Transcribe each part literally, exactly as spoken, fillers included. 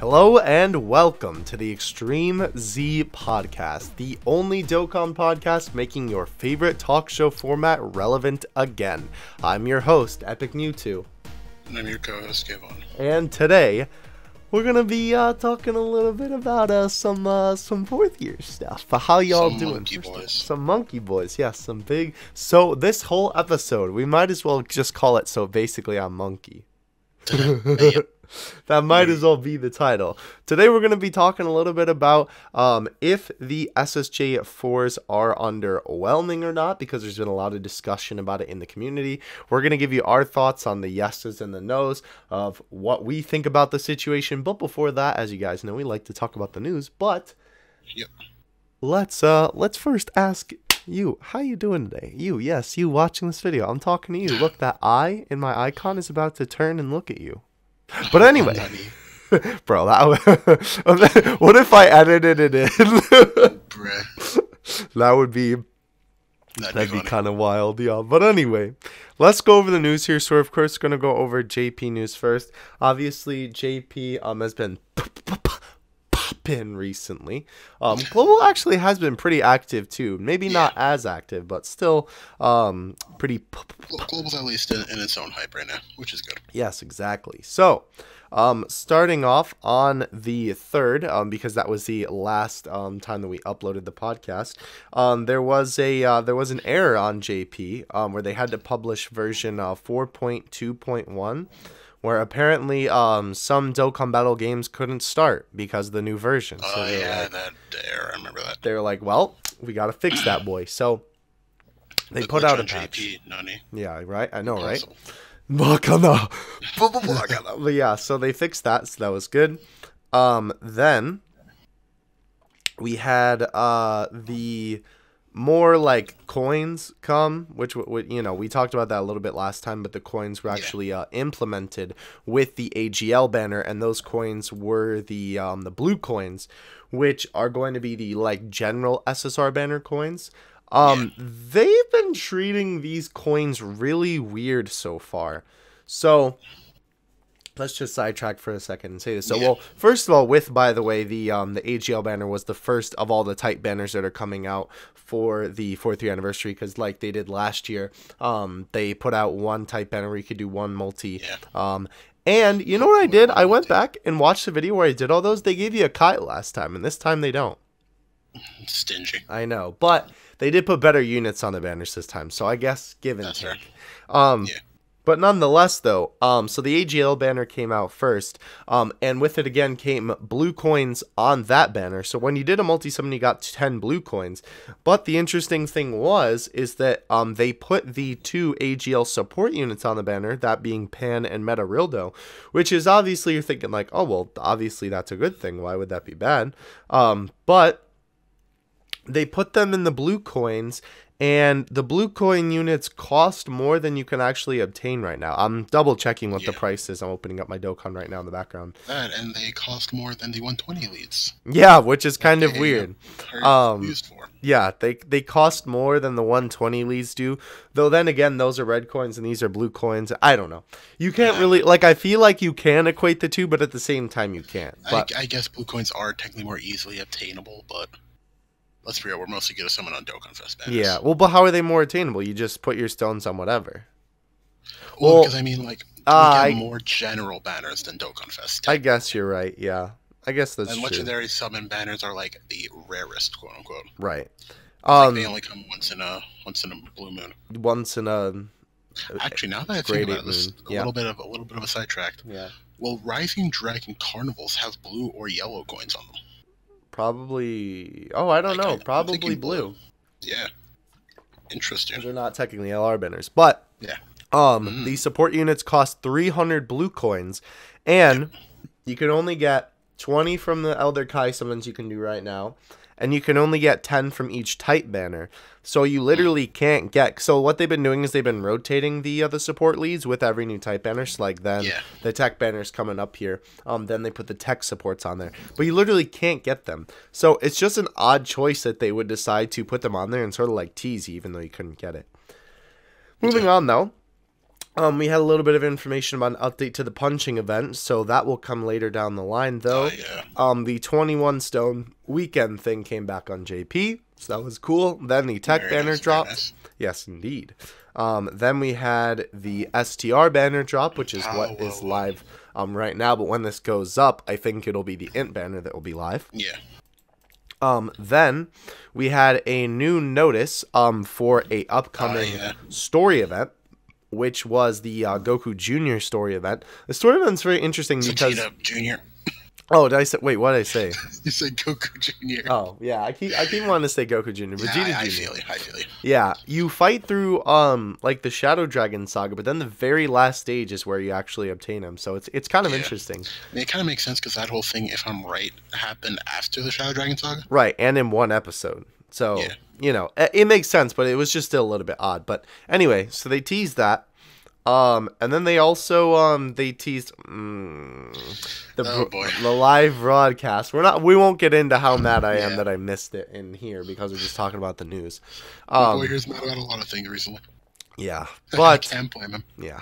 Hello and welcome to the Extreme Z Podcast, the only Dokkan podcast making your favorite talk show format relevant again. I'm your host, Epic Mewtwo. And I'm your co-host, Kavon. And today, we're going to be uh, talking a little bit about uh, some uh, some fourth year stuff. How y'all doing? Some monkey boys. Some monkey boys, yes. Some big... So this whole episode, we might as well just call it So Basically I'm Monkey. That might as well be the title. Today we're going to be talking a little bit about um, if the S S J fours are underwhelming or not, because there's been a lot of discussion about it in the community. We're going to give you our thoughts on the yeses and the nos of what we think about the situation. But before that, as you guys know, we like to talk about the news. But yep. let's uh, let's first ask you, how you doing today? You, yes, you watching this video. I'm talking to you. Look, that eye in my icon is about to turn and look at you. But anyway, bro, that what if I edited it in? That would be that'd, that'd be, be kind of wild, yeah. But anyway, let's go over the news here. So we're of course going to go over J P news first. Obviously, J P um has been popping recently. Um, Global actually has been pretty active too. Maybe yeah. not as active, but still um pretty. Global's at least in, in its own hype right now, which is good. Yes, exactly. So, um, starting off on the third, um, because that was the last um, time that we uploaded the podcast, um, there was a uh, there was an error on J P um, where they had to publish version uh, four point two point one, where apparently um, some Dokkan Battle games couldn't start because of the new version. Oh, so uh, yeah, like, that error, I remember that. They were like, well, we got to fix that boy. So... They the put out a patch. J P, nani. Yeah, right? I know, right? But yeah, so they fixed that, so that was good. Um, then, we had uh, the more, like, coins come, which, you know, we talked about that a little bit last time, but the coins were actually yeah. uh, implemented with the A G L banner, and those coins were the, um, the blue coins, which are going to be the, like, general S S R banner coins. Um, yeah. They've been treating these coins really weird so far. So, let's just sidetrack for a second and say this. So, yeah. well, first of all, with, by the way, the um, the A G L banner was the first of all the type banners that are coming out for the fourth year anniversary. Because, like they did last year, um, they put out one type banner where you could do one multi. Yeah. Um, and, you know what I did? I went back and watched the video where I did all those. They gave you a kite last time, and this time they don't. Stingy. I know, but... They did put better units on the banners this time, so I guess give and That's take. Right. Um, yeah. But nonetheless, though, um, so the A G L banner came out first, um, and with it again came blue coins on that banner. So when you did a multi-summon, you got ten blue coins. But the interesting thing was is that um, they put the two A G L support units on the banner, that being Pan and Meta Rildo, which is obviously you're thinking like, oh, well, obviously that's a good thing. Why would that be bad? Um, but... They put them in the blue coins, and the blue coin units cost more than you can actually obtain right now. I'm double checking what yeah. the price is. I'm opening up my Dokkan right now in the background. That, and they cost more than the one twenty leads. Yeah, which is kind they of weird. Um, used for. Yeah, they they cost more than the one twenty leads do. Though then again, those are red coins and these are blue coins. I don't know. You can't yeah. really like. I feel like you can equate the two, but at the same time, you can't. But, I, I guess blue coins are technically more easily obtainable, but. Let's be real, we're mostly going to summon on Dokkan Fest banners. Yeah, well, but how are they more attainable? You just put your stones on whatever. Well, well because I mean, like, uh, we get I, more general banners than Dokkan Fest. I guess you're right, yeah. I guess that's and true. And legendary summon banners are, like, the rarest, quote-unquote. Right. Um, like they only come once in a once in a blue moon. Once in a... Actually, now that I think about this, a, yeah. little bit of, a little bit of a sidetrack. Yeah. Will Rising Dragon Carnivals have blue or yellow coins on them? Probably, oh, I don't know, probably blue. Yeah. Interesting. They're not technically L R banners, but yeah. um, mm. the support units cost three hundred blue coins, and yeah. you can only get twenty from the Elder Kai summons you can do right now, and you can only get ten from each type banner. So you literally mm. can't get, so what they've been doing is they've been rotating the other uh, support leads with every new type banner. So like then yeah. the tech banner's coming up here. Um, then they put the tech supports on there. But you literally can't get them. So it's just an odd choice that they would decide to put them on there and sort of like tease you, even though you couldn't get it. Moving yeah. on though. Um, we had a little bit of information about an update to the punching event, so that will come later down the line, though. Oh, yeah. Um, the twenty-one stone weekend thing came back on J P, so that was cool. Then the tech Very banner nice, dropped. Nice. Yes, indeed. Um, then we had the S T R banner drop, which is oh, what whoa, is live um, right now, but when this goes up, I think it'll be the I N T banner that will be live. Yeah. Um, then we had a new notice um, for a upcoming oh, yeah. story event, which was the uh, Goku Junior story event. The story event's very interesting so because up, Junior. Oh, did I say? Wait, what did I say? You said Goku Junior. Oh, yeah. I keep I keep wanting to say Goku Junior. Vegeta yeah, I, I Junior. Feel you. I feel you. Yeah, you fight through um like the Shadow Dragon Saga, but then the very last stage is where you actually obtain him. So it's it's kind of yeah. interesting. And it kind of makes sense because that whole thing, if I'm right, happened after the Shadow Dragon Saga. Right, and in one episode. So, yeah. you know, it makes sense, but it was just still a little bit odd. But anyway, so they teased that. Um, and then they also, um, they teased mm, the, oh, boy. the live broadcast. We're not, we won't get into how mad I yeah. am that I missed it in here because we're just talking about the news. Um, Boyer's mad about a lot of things recently. Yeah. But, I can't blame him. Yeah.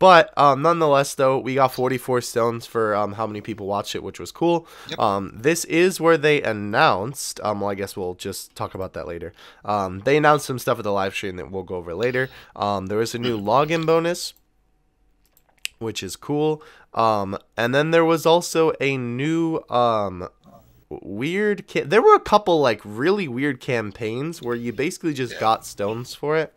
But um, nonetheless, though, we got forty-four stones for um, how many people watched it, which was cool. Yep. Um, this is where they announced, um, well, I guess we'll just talk about that later. Um, they announced some stuff at the live stream that we'll go over later. Um, there was a new login bonus, which is cool. Um, and then there was also a new um, weird... Ca there were a couple like really weird campaigns where you basically just yeah. got stones for it.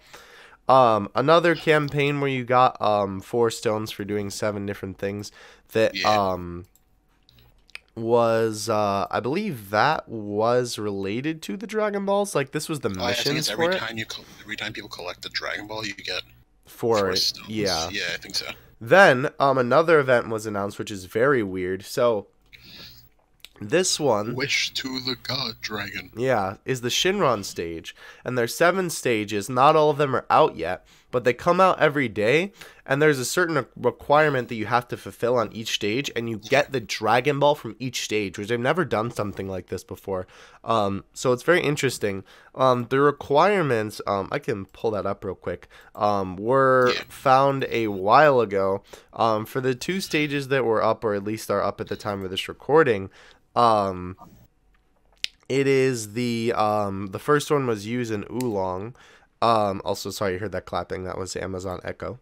Um, another campaign where you got, um, four stones for doing seven different things that, yeah. um, was, uh, I believe that was related to the Dragon Balls. Like, this was the oh, missions every for it. Time you every time people collect the Dragon Ball, you get four, four stones. Yeah. Yeah, I think so. Then, um, another event was announced, which is very weird. So, this one, Wish to the God Dragon, yeah, is the Shenron stage, and there's seven stages. Not all of them are out yet, but they come out every day, and there's a certain requirement that you have to fulfill on each stage, and you get the Dragon Ball from each stage, which I've never done something like this before. Um, so it's very interesting. Um, the requirements, um, I can pull that up real quick, um, were found a while ago. Um, for the two stages that were up, or at least are up at the time of this recording, Um, it is the, um, the first one was used in Oolong. Um, also, sorry, you heard that clapping. That was Amazon Echo.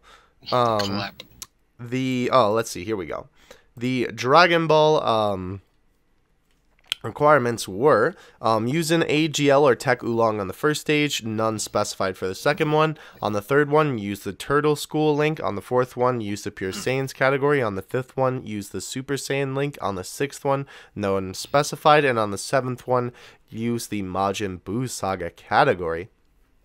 Um, Clap. the, oh, let's see. Here we go. The Dragon Ball, um, requirements were, um, use an A G L or Tech Oolong on the first stage, none specified for the second one. On the third one, use the Turtle School link. On the fourth one, use the Pure Saiyans category. On the fifth one, use the Super Saiyan link. On the sixth one, no one specified. And on the seventh one, use the Majin Buu Saga category.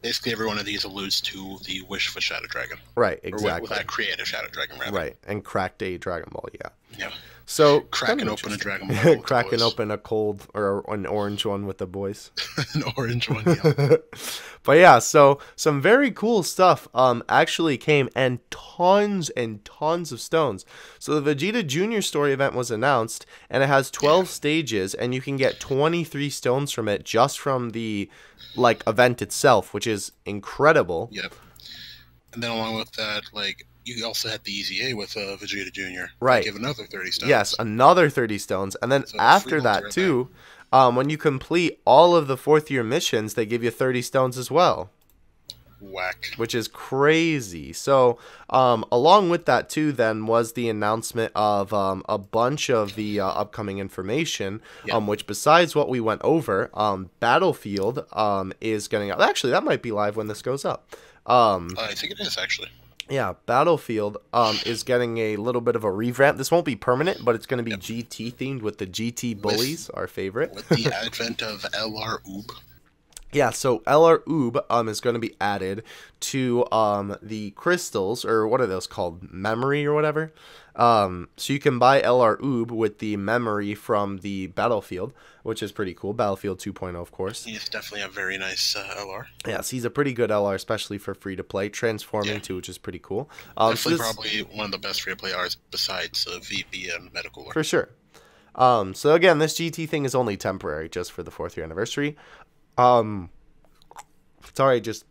Basically, every one of these alludes to the wish for Shadow Dragon. Right, exactly. Or with that creative Shadow Dragon, rather. Right, and cracked a Dragon Ball, yeah. Yeah. So cracking open a Dragon Ball. Cracking open a cold or an orange one with the boys. An orange one, yeah. But yeah, so some very cool stuff um actually came, and tons and tons of stones. So the Vegeta Junior story event was announced, and it has twelve yeah. stages, and you can get twenty-three stones from it just from the like event itself, which is incredible. Yep. And then along with that, like, you also had the E Z A with uh, Vegeta Junior Right. Give another thirty stones. Yes, another thirty stones. And then so after that, right too, um, when you complete all of the fourth-year missions, they give you thirty stones as well. Whack. Which is crazy. So um, along with that, too, then, was the announcement of um, a bunch of the uh, upcoming information, yep. um, which besides what we went over, um, Battlefield um, is going out. Actually, that might be live when this goes up. Um, uh, I think it is, actually. Yeah, Battlefield um, is getting a little bit of a revamp. This won't be permanent, but it's going to be yep. G T themed with the G T bullies, with, our favorite. With the advent of L R Uub. Yeah, so L R Uub um, is going to be added to um, the crystals, or what are those called? Memory or whatever. Um, so you can buy L R Uub with the memory from the Battlefield, which is pretty cool. Battlefield two point oh, of course. He's definitely a very nice uh, L R. Yes, he's a pretty good L R, especially for free-to-play. Transforming, yeah. too, which is pretty cool. Um, definitely so this... probably one of the best free-to-play Rs besides uh, V P and Medical. For sure. Um, so, again, this G T thing is only temporary, just for the fourth-year anniversary. Um, sorry, I just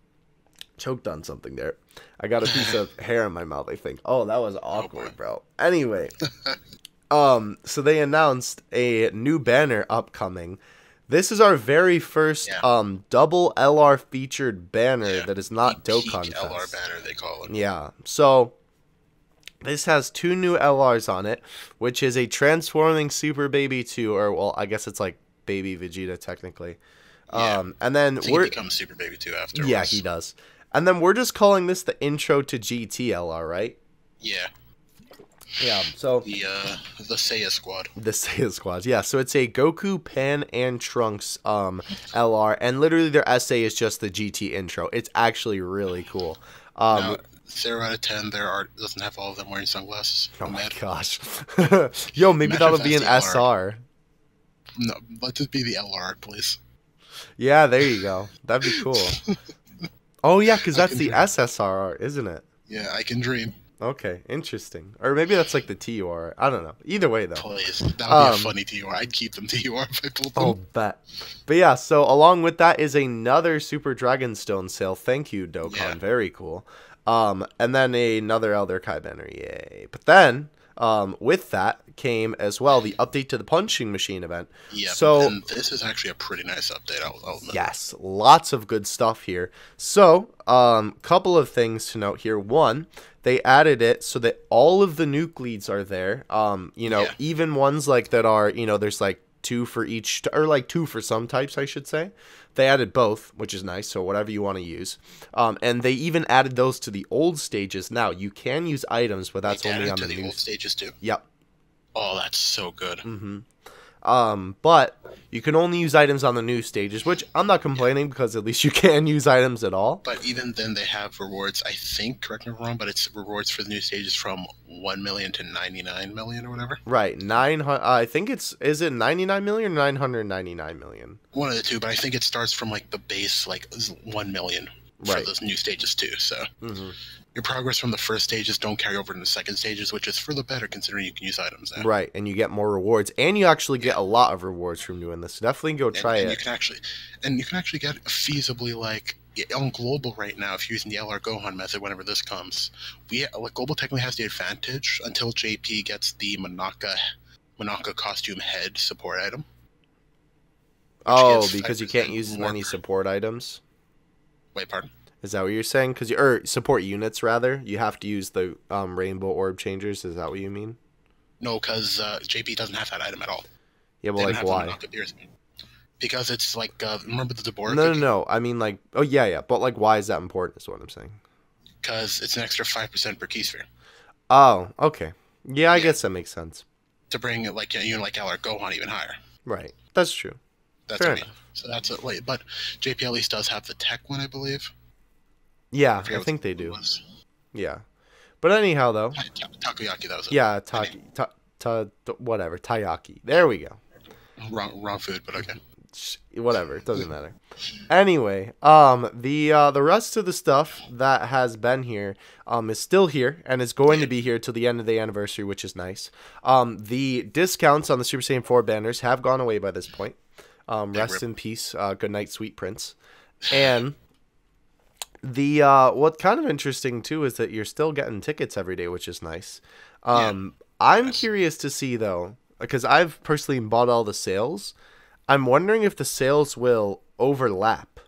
choked on something there. I got a piece of hair in my mouth, I think. Oh, that was awkward, bro. Anyway, um, so they announced a new banner upcoming. This is our very first yeah. um, double L R featured banner yeah. that is not the Dokkan Fest. L R banner, they call it. Yeah, so this has two new L Rs on it, which is a transforming Super Baby two, or, well, I guess it's like Baby Vegeta, technically. Yeah. Um, and then we're, he becomes Super Baby two afterwards. Yeah, he does. And then we're just calling this the intro to G T L R, right? Yeah. Yeah, so the uh, the Seiya squad. The Seiya squad, yeah. So it's a Goku, Pan, and Trunks um, L R, and literally their essay is just the G T intro. It's actually really cool. Um, now, zero out of ten. There are doesn't have all of them wearing sunglasses. Oh I'm my mad. gosh! Yo, maybe Matter that'll be an L R. S R. No, let this be the L R, please. Yeah, there you go. That'd be cool. Oh yeah, because that's the dream. S S R R, isn't it? Yeah, I can dream. Okay, interesting. Or maybe that's like the T U R. I don't know. Either way, though. Please, that would um, be a funny T U R. I'd keep them T U R if I pulled them. I'll bet. But yeah, so along with that is another Super Dragonstone sale. Thank you, Dokkan. Yeah. Very cool. Um, and then another Elder Kai banner. Yay. But then, um, with that came as well the update to the Punching Machine event. Yeah, so and this is actually a pretty nice update. I'll, I'll admit. Yes, lots of good stuff here. So, um, couple of things to note here. One, they added it so that all of the nucleads are there. Um, you know, yeah. even ones like that are, you know, there's like two for each, or like two for some types, I should say. They added both, which is nice. So whatever you want to use. Um, and they even added those to the old stages. Now you can use items, but that's they only on to the, the old stages too. Yep. Oh, that's so good. Mm-hmm. Um, but you can only use items on the new stages, which I'm not complaining yeah. because at least you can use items at all. But even then they have rewards, I think, correct me if I'm wrong, but it's rewards for the new stages from one million to ninety-nine million or whatever. Right. Nine. Uh, I think it's, is it ninety-nine million or nine hundred ninety-nine million? One of the two, but I think it starts from like the base, like one million for right. those new stages too. So mm-hmm. your progress from the first stages don't carry over to the second stages, which is for the better considering you can use items now. Right, and you get more rewards, and you actually get yeah. a lot of rewards from doing this. So definitely go try and, and it. You can actually, and you can actually get feasibly like on global right now if you're using the L R Gohan method. Whenever this comes, we like global technically has the advantage until J P gets the Monaka Monaka costume head support item. Oh, because you can't use more. Many support items. Wait, pardon. Is that what you're saying? Because you or support units rather, you have to use the um, rainbow orb changers. Is that what you mean? No, because uh, J P doesn't have that item at all. Yeah, but they like why? Because it's like uh, remember the Deborah? No, no, no. I mean like oh yeah, yeah. But like why is that important? Is what I'm saying. Because it's an extra five percent per key sphere. Oh, okay. Yeah, I yeah. guess that makes sense. To bring it like you know, like L R Gohan even higher. Right. That's true. That's Fair what I mean. So that's it. Wait, but J P at least does have the tech one, I believe. Yeah, I, I think they do. Was. Yeah, but anyhow, though. Ta ta takoyaki, that was it. Yeah, taki, ta ta whatever, taiyaki. There we go. Wrong, wrong food, but okay. Whatever, it doesn't matter. Anyway, um, the uh, the rest of the stuff that has been here, um, is still here and is going to be here till the end of the anniversary, which is nice. Um, the discounts on the Super Saiyan four banners have gone away by this point. Um, rest rip. in peace. Uh, good night, sweet prince. And the uh, what kind of interesting too is that you're still getting tickets every day, which is nice. Um, yeah. I'm nice. curious to see though, because I've personally bought all the sales. I'm wondering if the sales will overlap.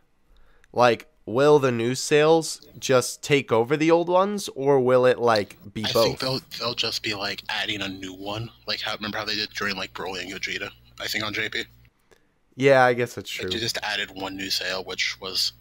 Like, will the new sales just take over the old ones, or will it like be I both? I think they'll they'll just be like adding a new one. Like, how, remember how they did during like Broly and Gogeta? I think on J P. Yeah, I guess that's true. Like they just added one new sale, which was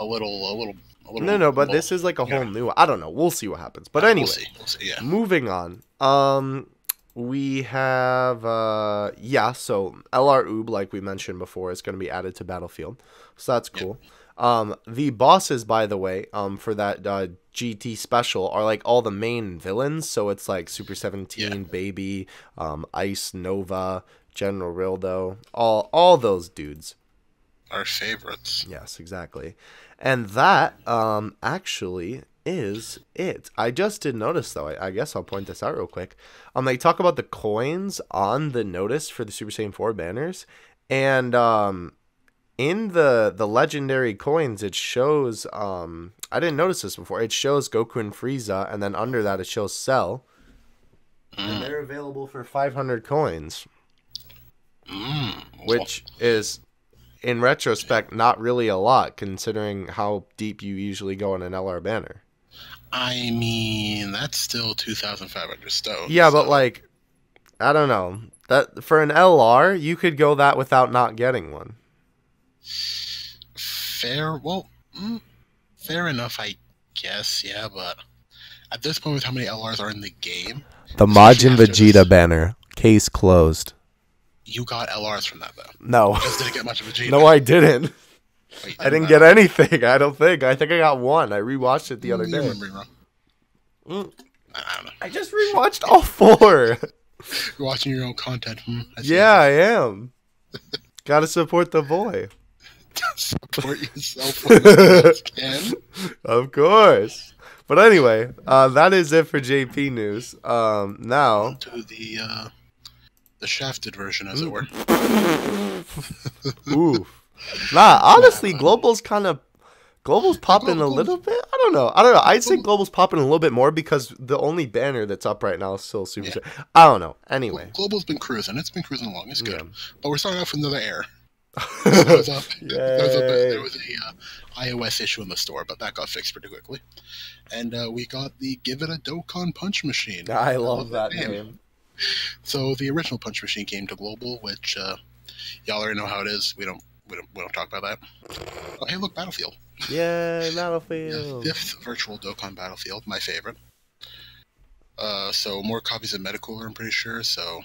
a little, a little, a little. No, no, but little, this is like a whole yeah. new. I don't know. We'll see what happens. But uh, anyway, we'll see. We'll see, yeah. moving on. Um, we have uh, yeah. So L R Uub, like we mentioned before, is going to be added to Battlefield, so that's cool. Yep. Um, the bosses, by the way, um, for that uh, G T special are like all the main villains. So it's like Super seventeen, yeah. Baby, um, Ice, Nova, General Rildo, all all those dudes. Our favorites. Yes, exactly. And that um, actually is it. I just did notice, though. I, I guess I'll point this out real quick. Um, they talk about the coins on the notice for the Super Saiyan four banners. And um, in the, the legendary coins, it shows... Um, I didn't notice this before. It shows Goku and Frieza, and then under that it shows Cell. Mm. And they're available for five hundred coins. Mm. Which is, in retrospect, not really a lot, considering how deep you usually go in an L R banner. I mean, that's still two thousand five hundred stones. Yeah, so. But like, I don't know. That for an L R, you could go that without not getting one. Fair, well, mm, fair enough, I guess, yeah, but at this point with how many L Rs are in the game... The Majin Vegeta this, banner. Case closed. You got L Rs from that, though. No. You just didn't get much of Vegeta. No, I didn't. Wait, I didn't get know. anything, I don't think. I think I got one. I rewatched it the other day. Mm. I don't know. I just rewatched all four. You're watching your own content. Hmm? I yeah, I am. Gotta support the boy. Support yourself when you can. Of course. But anyway, uh, that is it for J P news. Um, now on to the uh, the shafted version, as it were. Oof. Nah, honestly, nah, Global's kind of Global's popping Global. a little bit. I don't know. I don't know. I'd say Global's popping a little bit more because the only banner that's up right now is still Super Saiyan. Yeah. I don't know. Anyway, Global's been cruising. It's been cruising along. It's good. Yeah. But we're starting off with another error. There was a, there was a, there was a uh, iOS issue in the store, but that got fixed pretty quickly. And uh, we got the Give It a Dokkan Punch Machine. I love that name. name. So the original Punch Machine came to Global, which uh, y'all already know how it is. We don't, we don't, we don't talk about that. Oh, hey, look, Battlefield. Yeah, Battlefield. Fifth virtual Dokkan Battlefield, my favorite. Uh, so more copies of Metacooler, I'm pretty sure. So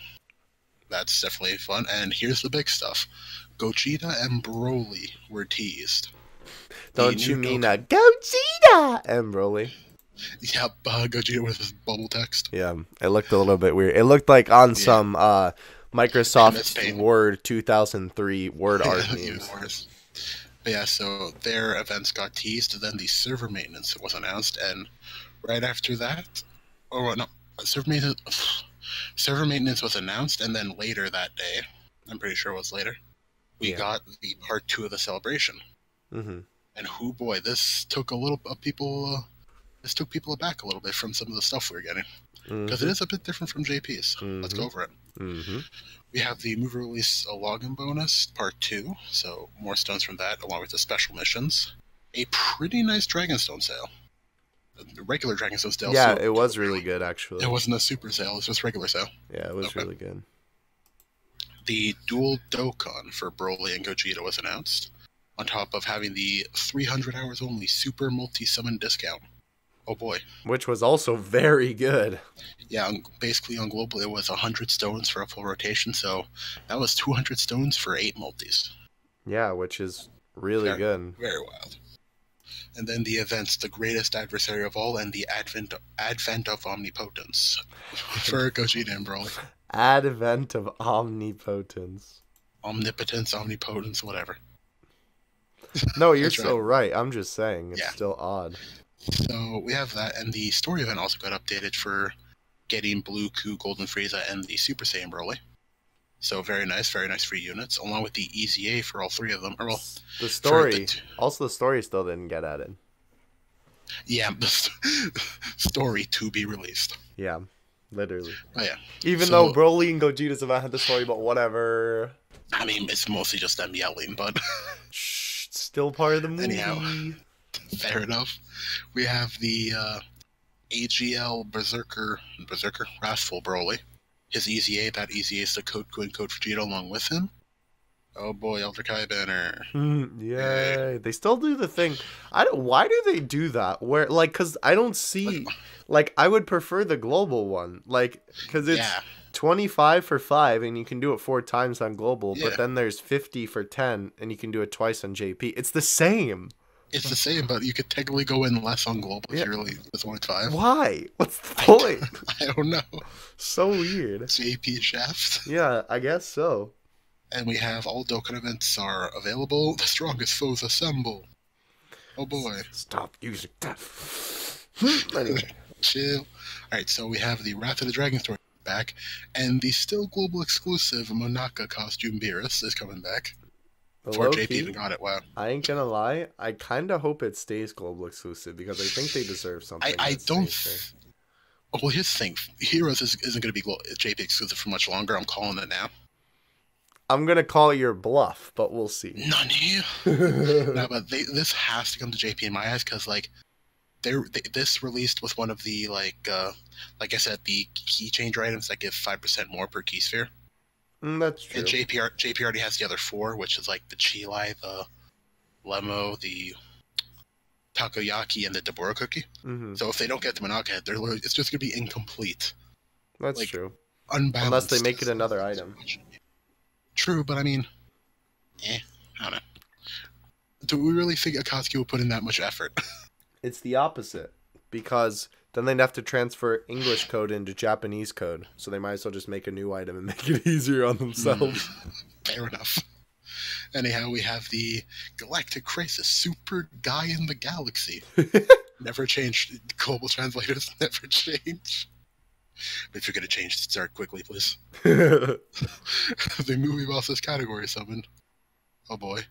that's definitely fun. And here's the big stuff. Gogeta and Broly were teased. Don't you mean a Gogeta and Broly? Yeah, uh, Gogeta with his bubble text. Yeah, it looked a little bit weird. It looked like on yeah. some uh, Microsoft Word two thousand three word art memes. But yeah, so their events got teased. Then the server maintenance was announced, and right after that, or no, server maintenance, server maintenance was announced, and then later that day, I'm pretty sure it was later. We yeah. got the part two of the celebration, mm-hmm. and who boy, this took a little uh, people. Uh, this took people aback a little bit from some of the stuff we were getting, because mm-hmm. it is a bit different from J P's. Mm-hmm. Let's go over it. Mm-hmm. We have the move release a login bonus part two, so more stones from that, along with the special missions. A pretty nice Dragonstone sale. The regular Dragonstone sale. Yeah, so it was really good actually. It wasn't a super sale; it was just regular sale. Yeah, it was okay. really good. The dual Dokkan for Broly and Gogeta was announced, on top of having the three hundred hours only super multi-summon discount. Oh boy. Which was also very good. Yeah, basically on Global it was one hundred stones for a full rotation, so that was two hundred stones for eight multis. Yeah, which is really very, good. Very wild. And then the events, the greatest adversary of all, and the advent, advent of omnipotence for Gogeta and Broly. Advent of omnipotence. Omnipotence, omnipotence, whatever. No, you're so right. right. I'm just saying. It's yeah. still odd. So we have that, and the story event also got updated for getting Blue, Ku, Golden Frieza, and the Super Saiyan Broly. So very nice, very nice free units, along with the E Z A for all three of them. Or well, the story, the also the story still didn't get added. Yeah, the st story to be released. Yeah. Literally. Oh yeah. Even so, though Broly and Gogeta's have had the story, but whatever. I mean, it's mostly just them yelling, but shh, it's still part of the movie. Anyhow, fair enough. We have the uh, A G L Berserker, Berserker Wrathful Broly. His E Z A, that E Z A is the code and code for Gogeta along with him. Oh boy, Elder Kai banner. Mm, yay. Yay. They still do the thing. I don't, why do they do that? Where, like, because I don't see, like, I would prefer the Global one. Like, because it's yeah. twenty-five for five and you can do it four times on Global, yeah. but then there's fifty for ten and you can do it twice on J P. It's the same. It's the same, but you could technically go in less on Global yeah. if you really just wanted five. Why? What's the point? I don't, I don't know. So weird. J P shaft. Yeah, I guess so. And we have all Dokkan events are available. The strongest foes assemble. Oh boy. Stop using that. Anyway. Chill. Alright, so we have the Wrath of the Dragon story back. And the still Global exclusive Monaka costume Beerus is coming back. Before J P even got it, wow. I ain't gonna lie, I kind of hope it stays global exclusive because I think they deserve something. I, I don't... Oh, well, here's the thing. Heroes is, isn't going to be J P exclusive for much longer. I'm calling it now. I'm going to call your bluff, but we'll see. Nani? No, but they, this has to come to J P in my eyes because, like, they, this released with one of the, like, uh, like I said, the key changer items that give five percent more per key sphere. Mm, that's true. And J P, J P already has the other four, which is, like, the Chilai, the Lemo, the Takoyaki, and the Deborah cookie. Mm-hmm. So if they don't get the Monaka, they're it's just going to be incomplete. That's like, true. Unbalanced. Unless they make it another item. True, but I mean, eh, I don't know. Do we really think Akatsuki will put in that much effort? It's the opposite, because then they'd have to transfer English code into Japanese code, so they might as well just make a new item and make it easier on themselves. Fair enough. Anyhow, we have the Galactic Crisis, Super Guy in the Galaxy. Never change. Global translators never change. If you're going to change, start quickly, please. The movie bosses category summoned. Oh, boy.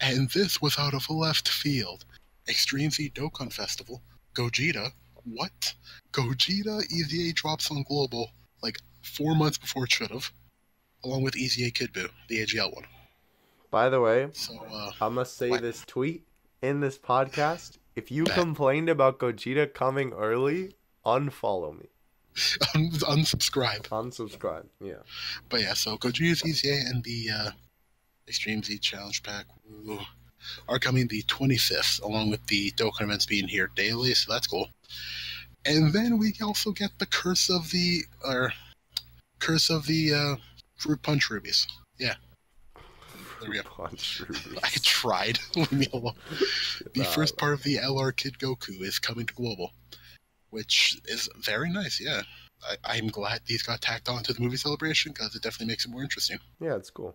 And this was out of left field. Extreme Z Dokkan Festival. Gogeta. What? Gogeta E Z A drops on Global, like, four months before it should have. Along with E Z A Kid Buu, the A G L one. By the way, so, uh, I must say what? this tweet in this podcast. If you that. complained about Gogeta coming early, unfollow me. Un unsubscribe. Unsubscribe, yeah. But yeah, so Gogeta's E Z A and the uh, Extreme Z Challenge Pack ooh, are coming the twenty-fifth, along with the Dokkan events being here daily, so that's cool. And then we also get the Curse of the... or Curse of the uh, Fruit Punch Rubies. Yeah. There we go. I tried. Leave me alone. The nah, first part of the L R Kid Goku is coming to Global, which is very nice, yeah. I, I'm glad these got tacked on to the movie celebration because it definitely makes it more interesting. Yeah, it's cool.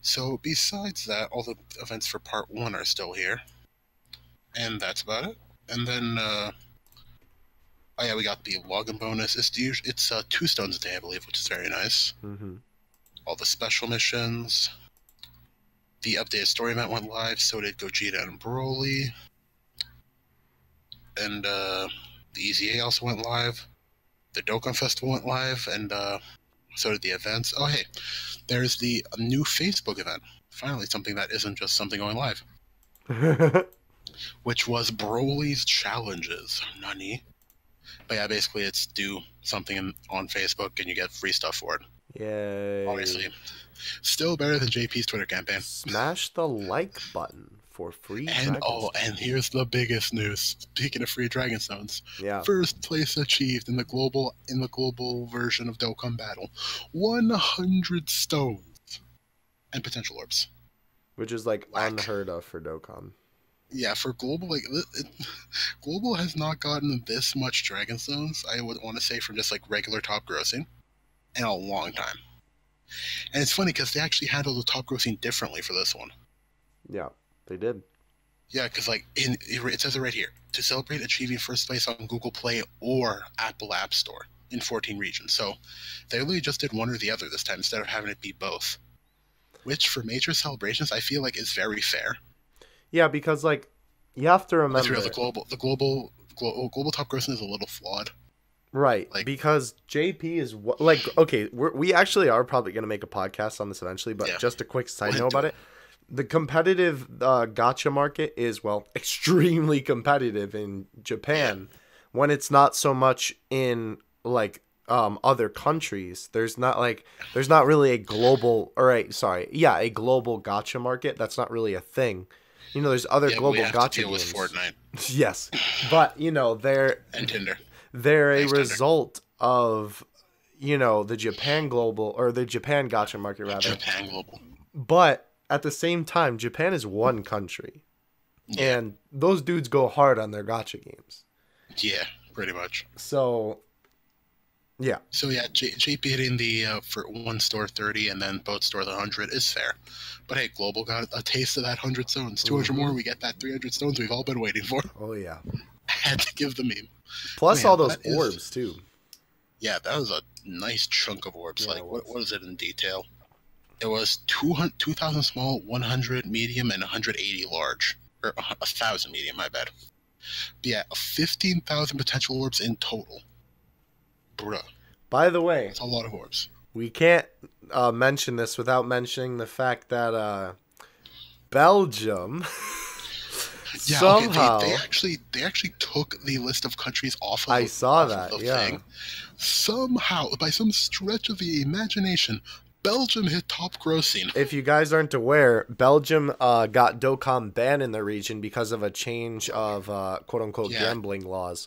So besides that, all the events for part one are still here. And that's about it. And then, uh... oh yeah, we got the login bonus. It's, it's uh, two stones a day, I believe, which is very nice. Mm-hmm. All the special missions... The updated story event went live, so did Gogeta and Broly. And uh, the E Z A also went live. The Dokkan Festival went live, and uh, so did the events. Oh, hey, there's the new Facebook event. Finally, something that isn't just something going live. Which was Broly's Challenges. Nani? But yeah, basically it's do something on Facebook and you get free stuff for it. Yay. Obviously. Still better than J P's Twitter campaign. Smash the like button for free And Oh, and here's the biggest news. Speaking of free Dragonstones. Yeah. First place achieved in the global in the global version of Dokkan Battle. one hundred stones and potential orbs. Which is like Whack. unheard of for Dokkan. Yeah, for Global, like, it, Global has not gotten this much Dragonstones, I would want to say, from just, like, regular top grossing in a long time. And it's funny, because they actually handled the top grossing differently for this one. Yeah, they did. Yeah, because, like, in, it says it right here. To celebrate achieving first place on Google Play or Apple App Store in fourteen regions. So, they really just did one or the other this time, instead of having it be both. Which, for major celebrations, I feel like is very fair. Yeah, because, like, you have to remember... The global, the global, global, global top grossing is a little flawed. Right, like, because J P is... Like, okay, we're, we actually are probably going to make a podcast on this eventually, but yeah. just a quick side note about it. The competitive uh, gacha market is, well, extremely competitive in Japan. Yeah. When it's not so much in, like, um, other countries. There's not, like... There's not really a global... Or, a, sorry, yeah, a global gacha market. That's not really a thing. You know, there's other yeah, global we have gacha to deal games. With Fortnite. Yes, but you know they're and Tinder. They're Thanks, a result Tinder. of you know the Japan global or the Japan gacha market rather. Japan global. But at the same time, Japan is one country, yeah. and those dudes go hard on their gacha games. Yeah, pretty much. So, yeah. So yeah, J P hitting the uh, for one store thirty and then both store the hundred is fair. But hey, Global got a taste of that one hundred stones. two hundred mm-hmm. more, we get that three hundred stones we've all been waiting for. Oh, yeah. I had to give the meme. Plus Man, all those orbs, is... too. Yeah, that was a nice chunk of orbs. Yeah, like, what, what is it in detail? It was two thousand small, one hundred medium, and one hundred eighty large. Or one thousand medium, my bad. But yeah, fifteen thousand potential orbs in total. Bruh. By the way, that's a lot of orbs. We can't uh, mention this without mentioning the fact that uh, Belgium... Yeah, somehow okay, they, they actually they actually took the list of countries off of I saw that the yeah. thing. Somehow, by some stretch of the imagination, Belgium hit top grossing. If you guys aren't aware, Belgium uh, got Dokkan banned in the region because of a change of uh, quote unquote yeah. gambling laws.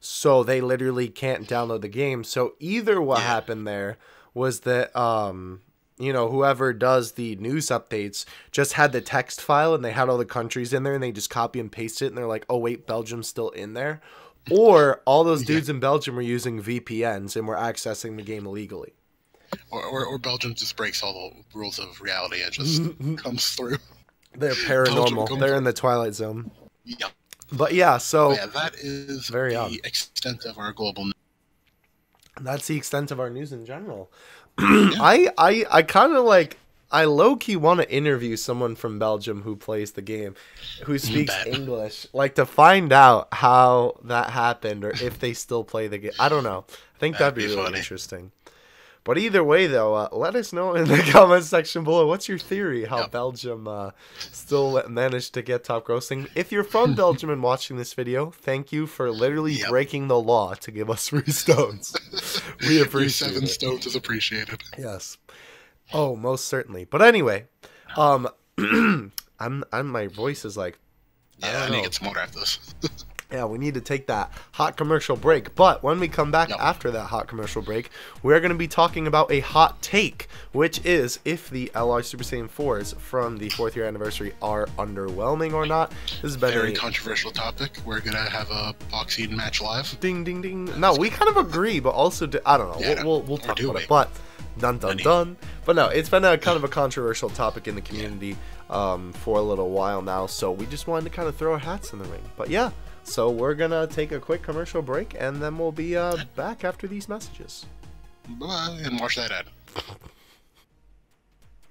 So they literally can't download the game. So either what yeah. happened there was that um you know, whoever does the news updates just had the text file and they had all the countries in there and they just copy and paste it and they're like, oh, wait, Belgium's still in there. Or all those dudes yeah. in Belgium were using V P Ns and were accessing the game illegally. Or, or, or Belgium just breaks all the rules of reality and just comes through. They're paranormal. They're in the Twilight Zone. Yeah. But yeah, so. Oh, yeah, that is very the odd. extent of our global news. That's the extent of our news in general. I I, I kind of like I low key want to interview someone from Belgium who plays the game, who speaks English, like to find out how that happened or if they still play the game. I don't know. I think that'd, that'd be, be really funny. interesting. But either way, though, uh, let us know in the comments section below. What's your theory how yep. Belgium uh, still managed to get top grossing? If you're from Belgium and watching this video, thank you for literally yep. breaking the law to give us three stones. We appreciate it. Seven stones is appreciated. Yes. Oh, most certainly. But anyway, um, I'm I'm my voice is like. Yeah, I, I need to get some water after this. Yeah, we need to take that hot commercial break. But when we come back yep. after that hot commercial break, we're going to be talking about a hot take, which is if the L R Super Saiyan fours from the fourth year anniversary are underwhelming or not. This is a very controversial topic. We're going to have a boxing match live. Ding, ding, ding. No, we kind of agree, but also, do, I don't know. Yeah, we'll, we'll, we'll talk about we? it. But dun, dun, dun. But no, it's been a kind of a controversial topic in the community yeah. um, for a little while now. So we just wanted to kind of throw our hats in the ring. But yeah. So we're going to take a quick commercial break, and then we'll be uh, back after these messages. Bye, and watch that ad.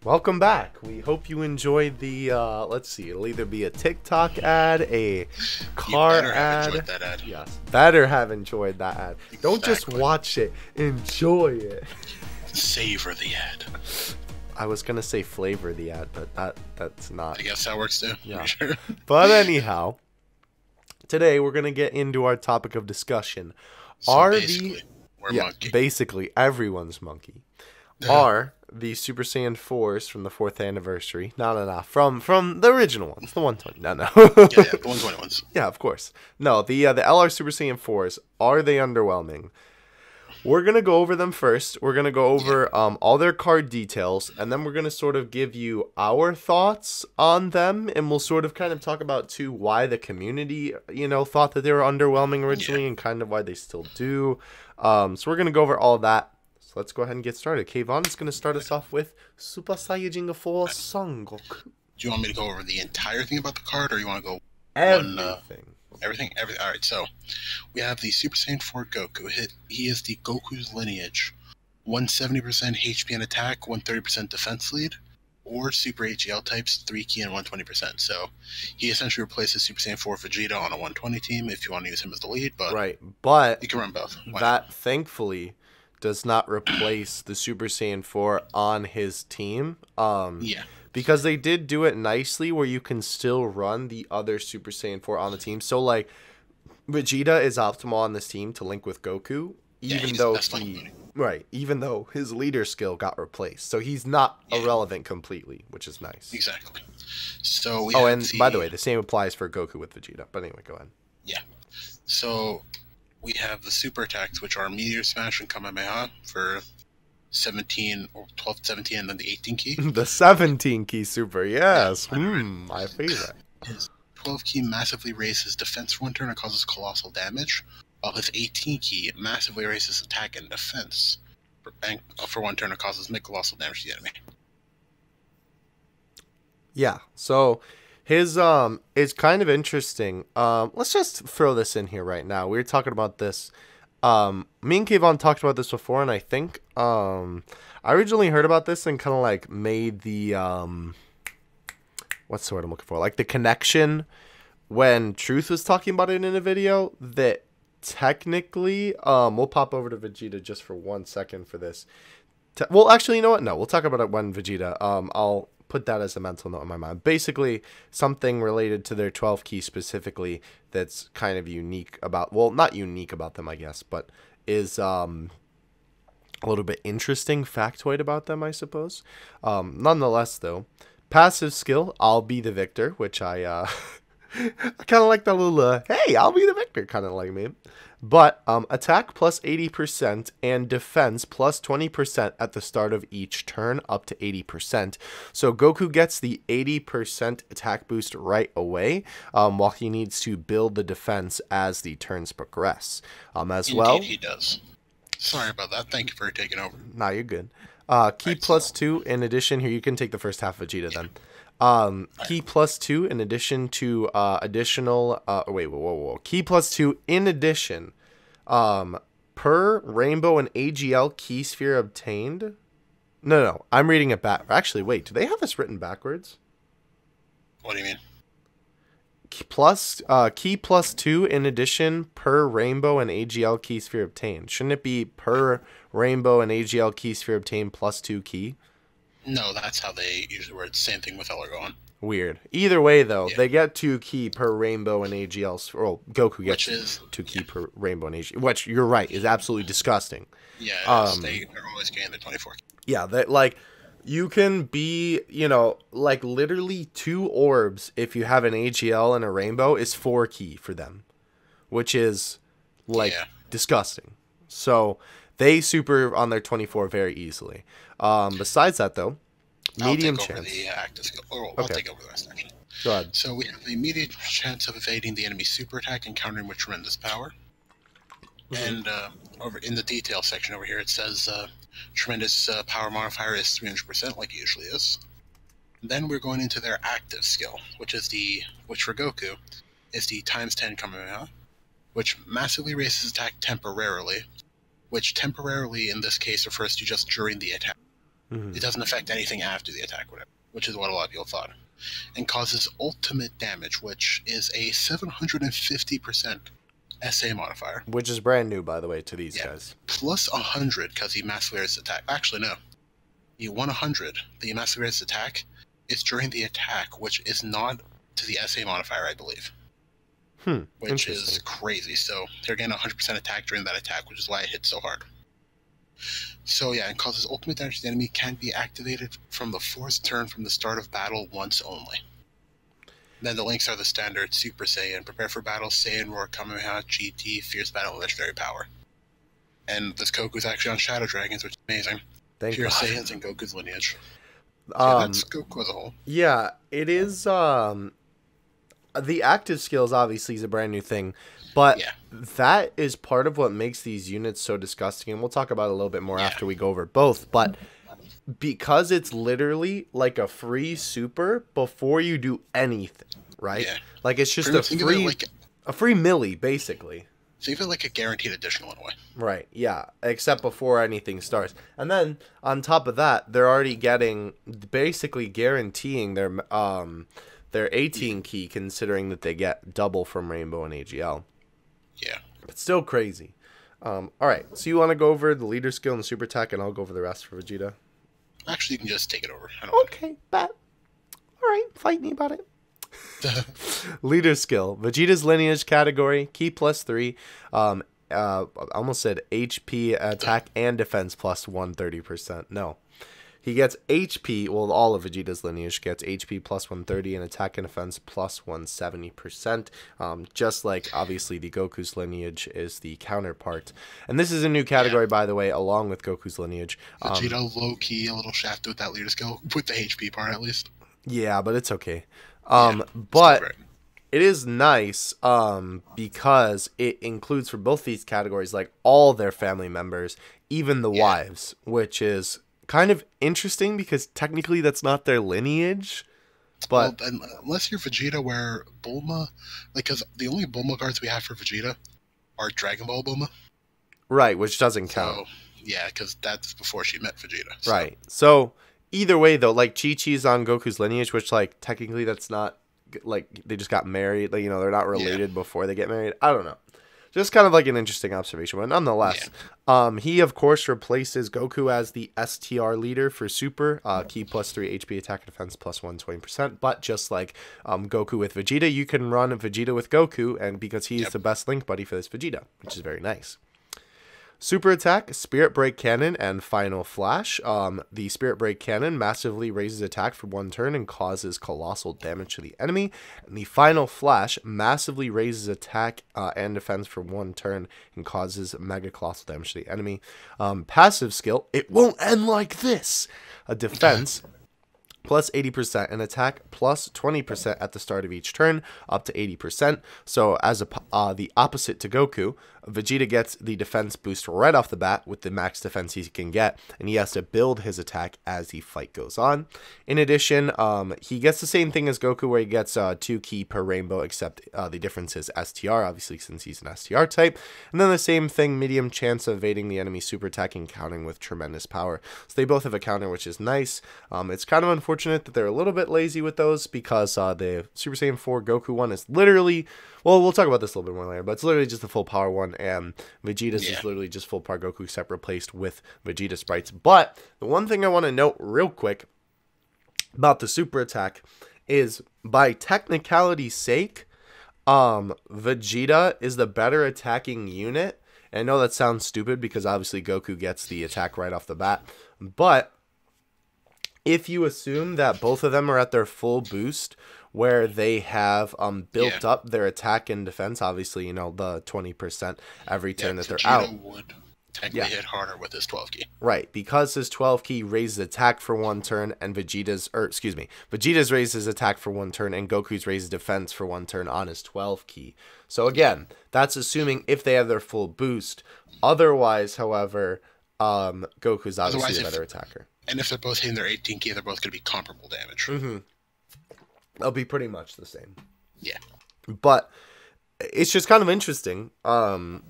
Welcome back. We hope you enjoyed the, uh, let's see, it'll either be a TikTok ad, a car ad. You better have enjoyed that ad. Yes, better have enjoyed that ad. Exactly. Don't just watch it. Enjoy it. Savor the ad. I was going to say flavor the ad, but that that's not. I guess that works too. Yeah. Sure. But anyhow. Today, we're going to get into our topic of discussion. So are basically, the, we're yeah, monkey. basically, everyone's monkey. Are the Super Saiyan fours from the fourth anniversary? No, no, no. From, from the original ones. The one twenty. No, no. yeah, yeah, the one twenty ones. Yeah, of course. No, the, uh, the L R Super Saiyan fours, are they underwhelming? We're going to go over them first. We're going to go over um, all their card details, and then we're going to sort of give you our thoughts on them, and we'll sort of kind of talk about, too, why the community, you know, thought that they were underwhelming originally yeah. and kind of why they still do. Um, so we're going to go over all that. So let's go ahead and get started. Kavon is going to start us off with Super Saiyan four Son Goku. Do you want me to go over the entire thing about the card, or you want to go everything? One, uh... Everything, everything. All right, so we have the Super Saiyan four Goku. He, he is the Goku's lineage. one hundred seventy percent H P and attack, one hundred thirty percent defense lead, or Super H E L types, three key and one hundred twenty percent. So he essentially replaces Super Saiyan four Vegeta on a one twenty team if you want to use him as the lead. But right, but you can run both. Why that, not? Thankfully, does not replace the Super Saiyan four on his team. Um, yeah. Because they did do it nicely where you can still run the other Super Saiyan four on the team. So, like, Vegeta is optimal on this team to link with Goku, even yeah, though he, right, even though his leader skill got replaced. So he's not yeah. irrelevant completely, which is nice. Exactly. So we oh, and the, by the way, the same applies for Goku with Vegeta. But anyway, go ahead. Yeah. So we have the super attacks, which are Meteor Smash and Kamehameha for... seventeen or twelve, seventeen, and then the eighteen key. The seventeen key super, yes. Mm, my favorite. His twelve key massively raises defense for one turn and causes colossal damage, while his eighteen key massively raises attack and defense for, and, for one turn and causes colossal damage to the enemy. Yeah, so his um, it's kind of interesting. Um, let's just throw this in here right now. We were talking about this. Um, me and Kavon talked about this before, and I think um, I originally heard about this and kind of like made the um, what's the word I'm looking for? Like the connection when Truth was talking about it in a video that technically um, we'll pop over to Vegeta just for one second for this. Te well, actually, you know what? No, we'll talk about it when Vegeta. Um, I'll put that as a mental note in my mind. Basically, something related to their twelve key specifically that's kind of unique about, well, not unique about them, I guess, but is um, a little bit interesting factoid about them, I suppose. Um, nonetheless, though, passive skill, I'll be the victor, which I, uh, I kind of like that little, uh, hey, I'll be the victor kind of like me. But um, attack plus eighty percent and defense plus twenty percent at the start of each turn up to eighty percent. So Goku gets the eighty percent attack boost right away um, while he needs to build the defense as the turns progress. Um, as Indeed well, he does. Sorry about that. Thank you for taking over. Nah, you're good. Uh, key right, plus so. two in addition. Here, you can take the first half of Vegeta yeah. then. Um, key plus two in addition to, uh, additional, uh, wait, whoa, whoa, whoa, key plus two in addition, um, per rainbow and A G L key sphere obtained. No, no, I'm reading it back. Actually, wait, do they have this written backwards? What do you mean? Plus, uh, key plus two in addition per rainbow and A G L key sphere obtained. Shouldn't it be per rainbow and A G L key sphere obtained plus two key? No, that's how they use the word. Same thing with Elgon. Weird. Either way, though, yeah. they get two key per rainbow and A G L. Well, Goku gets which is, two key yeah. per rainbow and A G L, which you're right is absolutely disgusting. Yeah, um, they are always getting the twenty-four. Yeah, that like you can be, you know, like literally two orbs if you have an A G L and a rainbow is four key for them, which is like yeah. disgusting. So. They super on their twenty-four very easily. Um, besides that, though, medium I'll take chance. Over the, uh, active skill. Or, I'll okay. take over the rest, actually. Go ahead. So we have the immediate chance of evading the enemy's super attack and countering with tremendous power. Mm-hmm. And uh, over in the detail section over here, it says uh, tremendous uh, power modifier is three hundred percent, like it usually is. Then we're going into their active skill, which is the which for Goku is the times ten Kamehameha, which massively raises attack temporarily. Which temporarily, in this case, refers to just during the attack. Mm-hmm. It doesn't affect anything after the attack, whatever, which is what a lot of people thought. And causes ultimate damage, which is a seven hundred fifty percent S A modifier. Which is brand new, by the way, to these yeah. guys. Plus one hundred, because he massively raises attack. Actually, no. He won one hundred. The massively raises attack is during the attack, which is not to the S A modifier, I believe. Hmm, which is crazy. So they're getting one hundred percent attack during that attack, which is why it hits so hard. So yeah, and causes ultimate damage to the enemy can be activated from the fourth turn from the start of battle once only. Then the links are the standard Super Saiyan, Prepare for Battle, Saiyan Roar, Kamehameha, G T, Fierce Battle, Legendary Power. And this Goku's actually on Shadow Dragons, which is amazing. Thank Fierce God. Saiyans and Goku's lineage. So um, yeah, that's Goku as a whole. Yeah, it is... Um... The active skills obviously is a brand new thing, but yeah. that is part of what makes these units so disgusting. And we'll talk about it a little bit more yeah. after we go over both, but because it's literally like a free super before you do anything, right? Yeah. Like it's just a free, like a free milli basically. So you feel like a guaranteed additional in a way. Right, yeah, except before anything starts. And then on top of that, they're already getting basically guaranteeing their... um. They're eighteen key, considering that they get double from Rainbow and A G L. Yeah. But still crazy. Um, all right, so you want to go over the leader skill and super attack, and I'll go over the rest for Vegeta? Actually, you can just take it over. I don't okay, mind. Bet. All right, fight me about it. Leader skill. Vegeta's lineage category, key plus three. Um, uh, I almost said H P, attack, and defense plus one hundred thirty percent. No. He gets H P, well, all of Vegeta's lineage gets H P plus one hundred thirty and attack and defense plus one hundred seventy percent, um, just like, obviously, the Goku's lineage is the counterpart. And this is a new category, yeah. by the way, along with Goku's lineage. Um, Vegeta low-key, a little shafted with that leader skill, with the H P part, at least. Yeah, but it's okay. Um, yeah, but right. it is nice um, because it includes, for both these categories, like, all their family members, even the yeah. wives, which is... kind of interesting because technically that's not their lineage, but well, unless you're Vegeta, where Bulma, like, because the only Bulma cards we have for Vegeta are Dragon Ball Bulma, Right, which doesn't count. So, yeah, because that's before she met Vegeta. So. Right. So either way, though, like Chi-Chi's on Goku's lineage, which like technically that's not like they just got married. Like, you know, they're not related yeah. before they get married. I don't know. Just kind of like an interesting observation. But nonetheless, yeah. um, he, of course, replaces Goku as the S T R leader for Super. Uh, key plus three H P, attack and defense plus one hundred twenty percent. But just like um, Goku with Vegeta, you can run Vegeta with Goku. And because he yep. is the best link buddy for this Vegeta, which is very nice. Super Attack, Spirit Break Cannon, and Final Flash. Um, the Spirit Break Cannon massively raises attack for one turn and causes colossal damage to the enemy. And the Final Flash massively raises attack uh, and defense for one turn and causes mega colossal damage to the enemy. Um, passive skill, it won't end like this. A defense... plus eighty percent, and attack plus twenty percent at the start of each turn, up to eighty percent. So as a, uh, the opposite to Goku, Vegeta gets the defense boost right off the bat with the max defense he can get, and he has to build his attack as the fight goes on. In addition, um, he gets the same thing as Goku, where he gets uh, two ki per rainbow, except uh, the difference is S T R, obviously, since he's an S T R type. And then the same thing, medium chance of evading the enemy super attack and countering with tremendous power. So they both have a counter, which is nice. Um, it's kind of unfortunate that they're a little bit lazy with those, because uh, the Super Saiyan four Goku one is literally, well, we'll talk about this a little bit more later, but it's literally just the full power one, and Vegeta's yeah. is literally just full power Goku, except replaced with Vegeta sprites. But the one thing I want to note real quick about the Super Attack is, by technicality's sake, um, Vegeta is the better attacking unit. And I know that sounds stupid, because obviously Goku gets the attack right off the bat, but if you assume that both of them are at their full boost, where they have um, built yeah. up their attack and defense, obviously, you know, the twenty percent every yeah, turn that they're Gino out. Would technically yeah. hit harder with his twelve ki. Right, because his twelve ki raises attack for one turn, and Vegeta's, or excuse me, Vegeta's raises attack for one turn, and Goku's raises defense for one turn on his twelve ki. So again, that's assuming if they have their full boost. Otherwise, however, um, Goku's obviously Otherwise, the better attacker. And if they're both hitting their eighteen ki, they're both going to be comparable damage. Mm-hmm. They'll be pretty much the same. Yeah. But it's just kind of interesting um,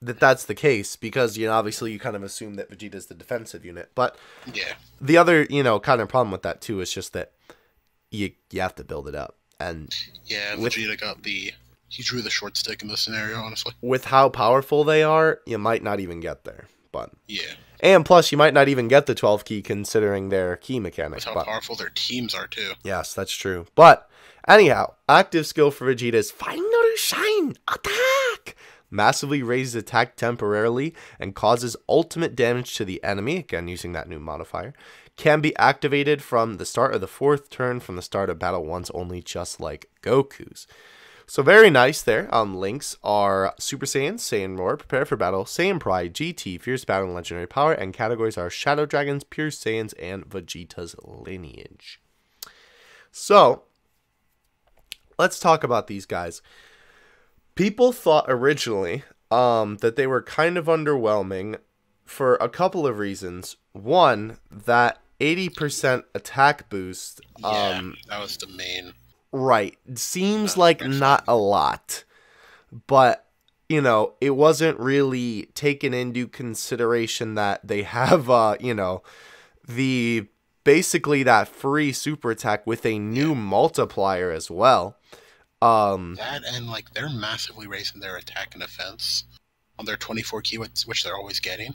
that that's the case, because, you know, obviously you kind of assume that Vegeta's the defensive unit. But yeah. the other, you know, kind of problem with that, too, is just that you you have to build it up. And yeah, with, Vegeta got the... He drew the short stick in this scenario, honestly. With how powerful they are, you might not even get there. But yeah. And plus, you might not even get the twelve ki considering their ki mechanics. That's how but, powerful their teams are, too. Yes, that's true. But anyhow, active skill for Vegeta is Final Shine Attack. Massively raises attack temporarily and causes ultimate damage to the enemy, again using that new modifier. Can be activated from the start of the fourth turn from the start of battle once only, just like Goku's. So very nice there. Um, links are Super Saiyan, Saiyan Roar, Prepare for Battle, Saiyan Pride, G T, Fierce Battle, and Legendary Power, and categories are Shadow Dragons, Pure Saiyans, and Vegeta's Lineage. So, let's talk about these guys. People thought originally um, that they were kind of underwhelming for a couple of reasons. One, that eighty percent attack boost. Um, yeah, that was the main... Right. Seems like not a lot, but, you know, it wasn't really taken into consideration that they have, uh, you know, the basically that free super attack with a new yeah. multiplier as well. Um, that and, like, they're massively raising their attack and defense on their twenty-four ki, which they're always getting,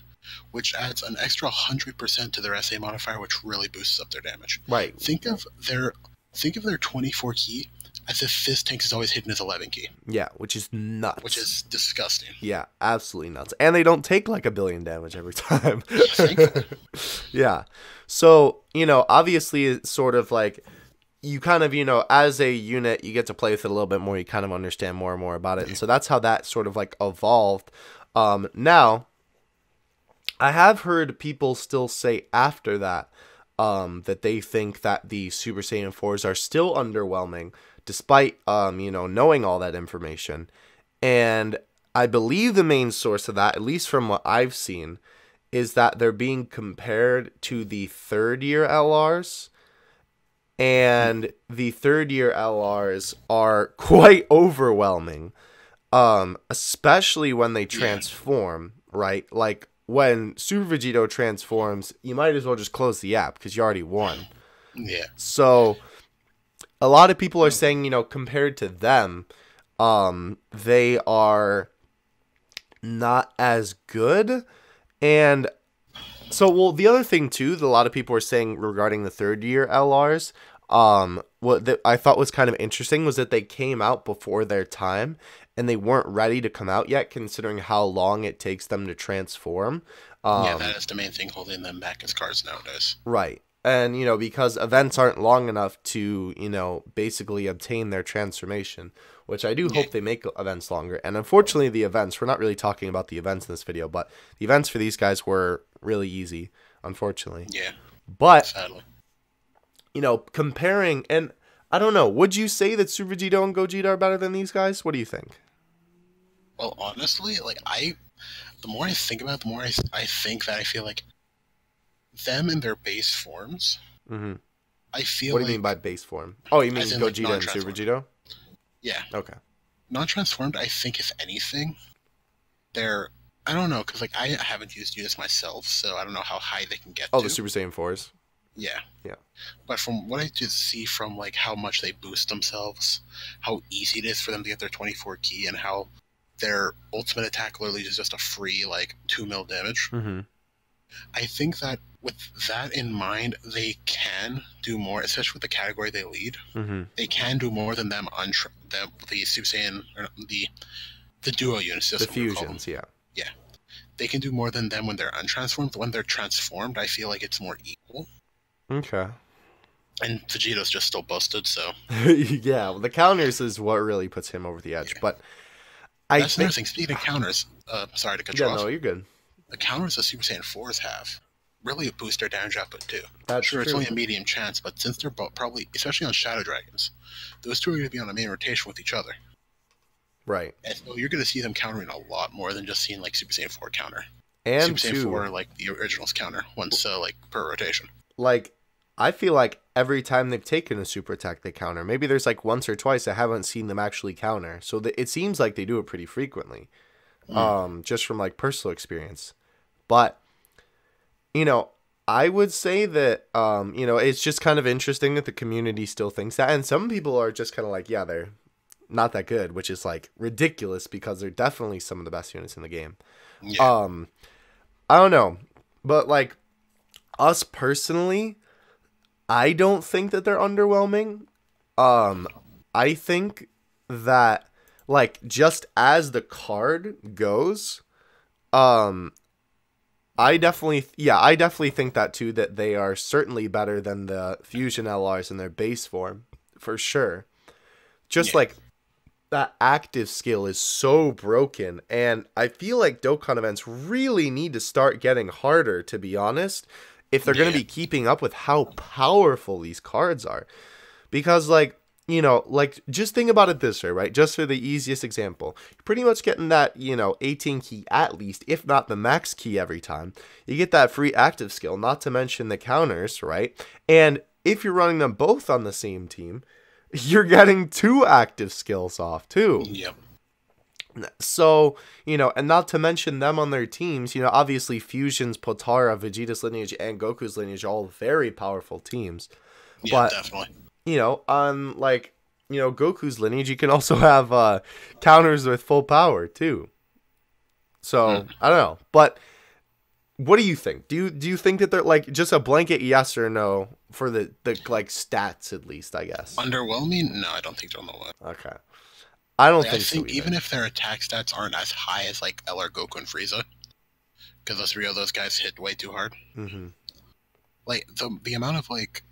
which adds an extra one hundred percent to their S A modifier, which really boosts up their damage. Right. Think of their... Think of their twenty-four ki as if Fizz Tanks is always hidden as eleven ki. Yeah, which is nuts. Which is disgusting. Yeah, absolutely nuts. And they don't take like a billion damage every time. Yeah. So, you know, obviously it's sort of like you kind of, you know, as a unit, you get to play with it a little bit more. You kind of understand more and more about it. And so that's how that sort of like evolved. Um, now, I have heard people still say after that, Um, that they think that the Super Saiyan fours are still underwhelming, despite, um, you know, knowing all that information. And I believe the main source of that, at least from what I've seen, is that they're being compared to the third-year L Rs, and the third-year L Rs are quite overwhelming, um, especially when they transform. right? Like, when Super Vegito transforms, you might as well just close the app because you already won. Yeah. So a lot of people are saying, you know, compared to them, um, they are not as good. And so, well, the other thing, too, that a lot of people are saying regarding the third-year L Rs, um, what the, I thought was kind of interesting was that they came out before their time, and they weren't ready to come out yet, considering how long it takes them to transform. Um, yeah, that is the main thing holding them back as cars nowadays. Right. And, you know, because events aren't long enough to, you know, basically obtain their transformation, which I do hope they make events longer. And unfortunately, the events, we're not really talking about the events in this video, but the events for these guys were really easy, unfortunately. Yeah. But, sadly, you know, comparing, and I don't know, would you say that Super Vegito and Gogeta are better than these guys? What do you think? Well, honestly, like, I, the more I think about it, the more I, I think that I feel like them in their base forms, mm-hmm. I feel What do you like, mean by base form? Oh, you mean Gogeta like and Super Vegito? Yeah. Okay. Non-transformed, I think, if anything, they're, I don't know, because, like, I haven't used U S myself, so I don't know how high they can get oh, to. Oh, the Super Saiyan fours? Yeah. Yeah. But from what I did see from, like, how much they boost themselves, how easy it is for them to get their twenty-four key, and how their ultimate attack literally is just a free, like, two mil damage, mm-hmm. I think that with that in mind, they can do more, especially with the category they lead. Mm-hmm. They can do more than them on the, the Super Saiyan, or the the duo units. The Fusions, yeah. Yeah. They can do more than them when they're untransformed. When they're transformed, I feel like it's more equal. Okay. And Vegeta's just still busted, so. Yeah, well, the counters is what really puts him over the edge. Yeah. But I That's think... another thing. Speaking of counters, uh, sorry to cut you off. Yeah, no, you're good. The counters the Super Saiyan fours have really boost their damage output too. That's sure, true. It's only a medium chance, but since they're both probably, especially on Shadow Dragons, those two are going to be on a main rotation with each other. Right. And so you're going to see them countering a lot more than just seeing like Super Saiyan four counter. And Super Saiyan two, four like the originals counter once uh, like per rotation. Like, I feel like every time they've taken a super attack, they counter. Maybe there's like once or twice I haven't seen them actually counter. So the, it seems like they do it pretty frequently. Mm. Um, just from like personal experience. But, you know, I would say that, um, you know, it's just kind of interesting that the community still thinks that. And some people are just kind of like, yeah, they're not that good, which is like ridiculous because they're definitely some of the best units in the game. Yeah. Um, I don't know. But like us personally, I don't think that they're underwhelming. Um, I think that like just as the card goes, um, I definitely, yeah, I definitely think that too, that they are certainly better than the Fusion L Rs in their base form, for sure. Just yeah. like, that active skill is so broken, and I feel like Dokkan events really need to start getting harder, to be honest, if they're yeah. going to be keeping up with how powerful these cards are. Because, like, you know, like, just think about it this way, right? Just for the easiest example. You're pretty much getting that, you know, eighteen key at least, if not the max key every time. You get that free active skill, not to mention the counters, right? And if you're running them both on the same team, you're getting two active skills off, too. Yep. So, you know, and not to mention them on their teams, you know, obviously Fusions, Potara, Vegeta's lineage, and Goku's lineage, all very powerful teams. Yeah, but, definitely. You know, on, like, you know, Goku's lineage, you can also have uh, counters with full power, too. So, hmm. I don't know. But what do you think? Do you do you think that they're, like, just a blanket yes or no for the, the like, stats, at least, I guess? Underwhelming? No, I don't think they're underwhelming. Okay. I don't like, think I think so even if their attack stats aren't as high as, like, L R Goku and Frieza, because those three of those guys hit way too hard. Mm-hmm. Like, the, the amount of, like...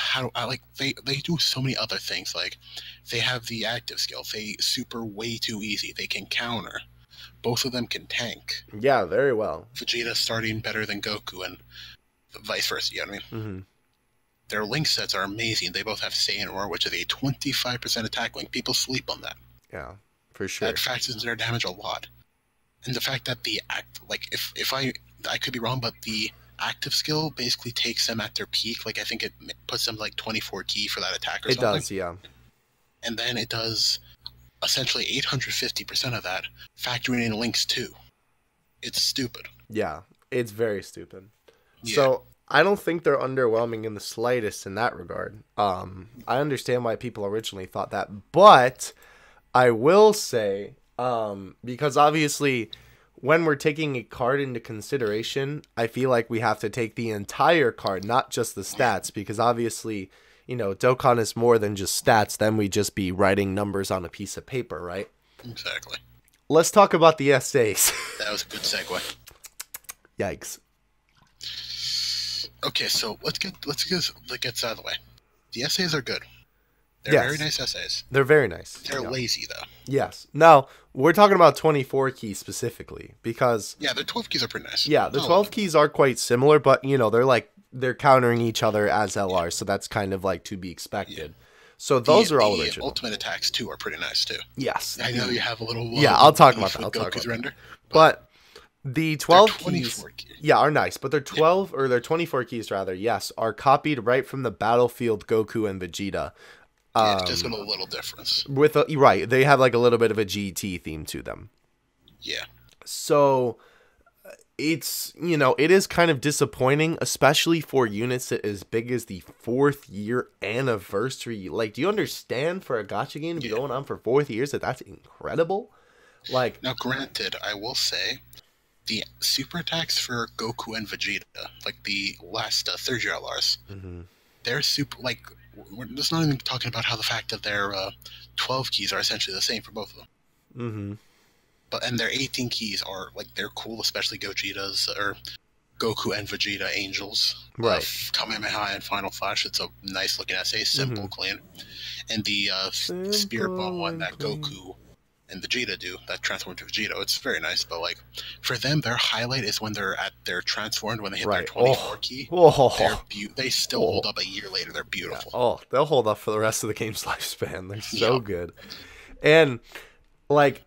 How I like they they do so many other things. Like they have the active skill. They super way too easy. They can counter. Both of them can tank. Yeah, very well. Vegeta starting better than Goku and vice versa. You know what I mean? Mm-hmm. Their link sets are amazing. They both have Saiyan Roar, which is a twenty-five percent attack link. People sleep on that. Yeah, for sure. That factors their damage a lot. And the fact that the act like if if I I could be wrong, but the active skill basically takes them at their peak. Like, I think it puts them, like, twenty-four key for that attack or it something. It does, yeah. And then it does essentially eight hundred fifty percent of that, factoring in links, too. it's stupid. Yeah, it's very stupid. Yeah. So I don't think they're underwhelming in the slightest in that regard. Um, I understand why people originally thought that, but I will say, um, because obviously when we're taking a card into consideration, I feel like we have to take the entire card, not just the stats, because obviously, you know, Dokkan is more than just stats. Then we just be writing numbers on a piece of paper, right? Exactly. Let's talk about the essays. That was a good segue. Yikes. Okay, so let's get let's get let's get out of the way. The essays are good. They're yes. very nice essays. They're very nice. They're yeah. lazy though. Yes. Now we're talking about twenty-four keys specifically because yeah, the twelve keys are pretty nice. Yeah, the twelve oh. keys are quite similar, but you know they're like they're countering each other as L R, yeah. so that's kind of like to be expected. Yeah. So those the, are all the original. Ultimate attacks too are pretty nice too. Yes. I know you have a little. Uh, yeah, I'll talk about that. I'll talk about render, but. but The twelve keys, keys, yeah, are nice, but they're twelve yeah. or they're twenty-four keys rather. Yes, are copied right from the Battlefield Goku and Vegeta. Um, yeah, just with a little difference. With a, right, they have like a little bit of a G T theme to them. Yeah. So it's you know it is kind of disappointing, especially for units that as big as the fourth year anniversary. Like, do you understand for a gacha game to be yeah. going on for fourth years that that's incredible? Like, now granted, I will say. The super attacks for Goku and Vegeta, like the last uh, third year L Rs, mm-hmm. they're super, like, we're just not even talking about how the fact that their uh, twelve keys are essentially the same for both of them. Mm-hmm. But, and their eighteen keys are, like, they're cool, especially Gogeta's, or Goku and Vegeta Angels. Right. Uh, Kamehameha and Final Flash, it's a nice looking essay, simple, mm-hmm. clean. And the uh, simple Spirit Bomb one that clean. Goku and Vegeta do, that transform to Vegeta. It's very nice, but like for them, their highlight is when they're at they're transformed, when they hit right. their twenty-four oh. key. Oh. They're be they still oh. hold up a year later. They're beautiful. Yeah. Oh, they'll hold up for the rest of the game's lifespan. They're so yeah. good. And like,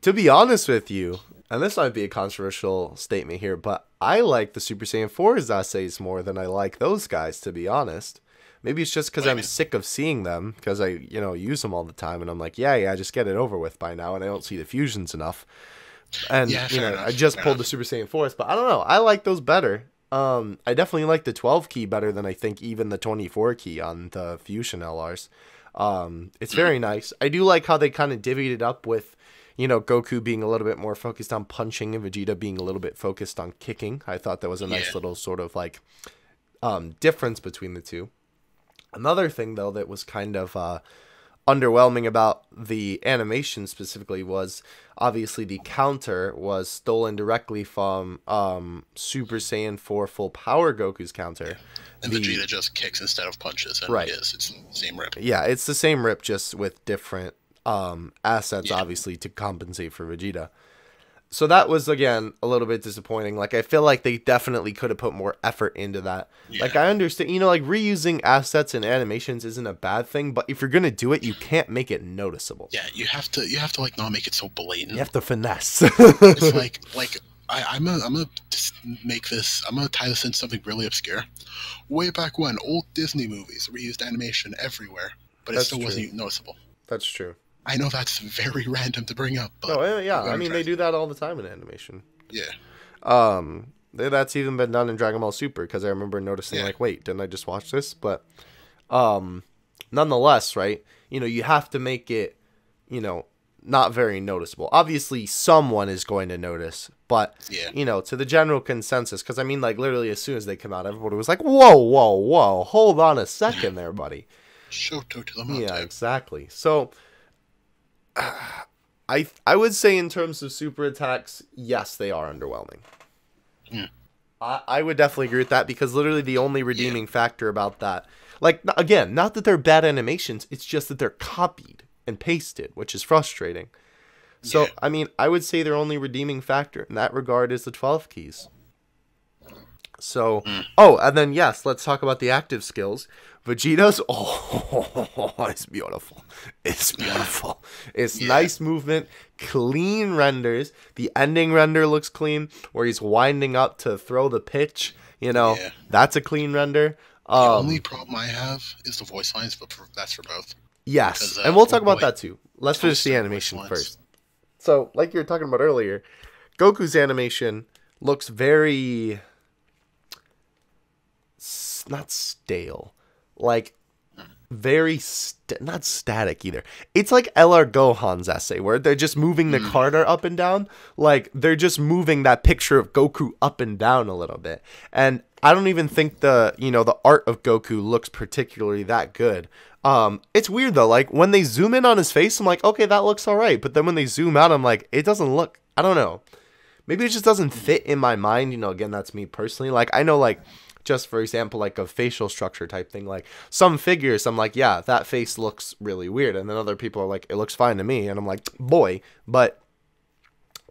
to be honest with you, and this might be a controversial statement here, but I like the Super Saiyan four's essays more than I like those guys, to be honest. Maybe it's just because I'm mean? sick of seeing them because I, you know, use them all the time. And I'm like, yeah, yeah, just get it over with by now. And I don't see the fusions enough. And, yeah, you know, enough. I just fair pulled enough. the Super Saiyan fourth. But I don't know. I like those better. Um, I definitely like the twelve key better than I think even the twenty-four key on the Fusion L Rs. Um, it's very nice. I do like how they kind of divvied it up with, you know, Goku being a little bit more focused on punching and Vegeta being a little bit focused on kicking. I thought that was a nice yeah. little sort of like um, difference between the two. Another thing, though, that was kind of uh, underwhelming about the animation specifically was obviously the counter was stolen directly from um, Super Saiyan four Full Power Goku's counter. And the, Vegeta just kicks instead of punches. And right. It is. It's the same rip. Yeah, it's the same rip, just with different um, assets, yeah. obviously, to compensate for Vegeta. So that was, again, a little bit disappointing. Like, I feel like they definitely could have put more effort into that. Yeah. Like, I understand, you know, like, reusing assets and animations isn't a bad thing, but if you're going to do it, you can't make it noticeable. Yeah, you have to, you have to like, not make it so blatant. You have to finesse. It's like, like I, I'm going I'm to make this, I'm going to tie this into something really obscure. Way back when, old Disney movies reused animation everywhere, but that's it still true. wasn't noticeable. That's true. I know that's very random to bring up, but... No, yeah, I mean, they do that all the time in animation. Yeah. Um, that's even been done in Dragon Ball Super, because I remember noticing, yeah. like, wait, didn't I just watch this? But, um, nonetheless, right, you know, you have to make it, you know, not very noticeable. Obviously, someone is going to notice, but, yeah. you know, to the general consensus, because, I mean, like, literally as soon as they come out, everybody was like, whoa, whoa, whoa, hold on a second there, buddy. Shoto to the mountain. Yeah, exactly. So... I I would say in terms of super attacks, yes, they are underwhelming. Yeah. I, I would definitely agree with that because literally the only redeeming yeah. factor about that, like, again, not that they're bad animations, it's just that they're copied and pasted, which is frustrating. So, yeah. I mean, I would say their only redeeming factor in that regard is the twelve keys. So, mm. oh, and then, yes, let's talk about the active skills. Vegeta's, oh, it's beautiful. It's beautiful. It's yeah. nice movement, clean renders. The ending render looks clean, where he's winding up to throw the pitch. You know, yeah. that's a clean render. Um, the only problem I have is the voice lines, but for, that's for both. Yes, because, uh, and we'll talk about that, too. Let's finish the animation first. So, like you were talking about earlier, Goku's animation looks very... not stale. Like, very... St- not static, either. It's like L R Gohan's essay, where they're just moving the Carter up and down. Like, they're just moving that picture of Goku up and down a little bit. And I don't even think the, you know, the art of Goku looks particularly that good. Um, it's weird, though. Like, when they zoom in on his face, I'm like, okay, that looks all right. But then when they zoom out, I'm like, it doesn't look... I don't know. Maybe it just doesn't fit in my mind. You know, again, that's me personally. Like, I know, like, just for example, like a facial structure type thing. Like, some figures, I'm like, yeah, that face looks really weird. And then other people are like, it looks fine to me. And I'm like, boy. But,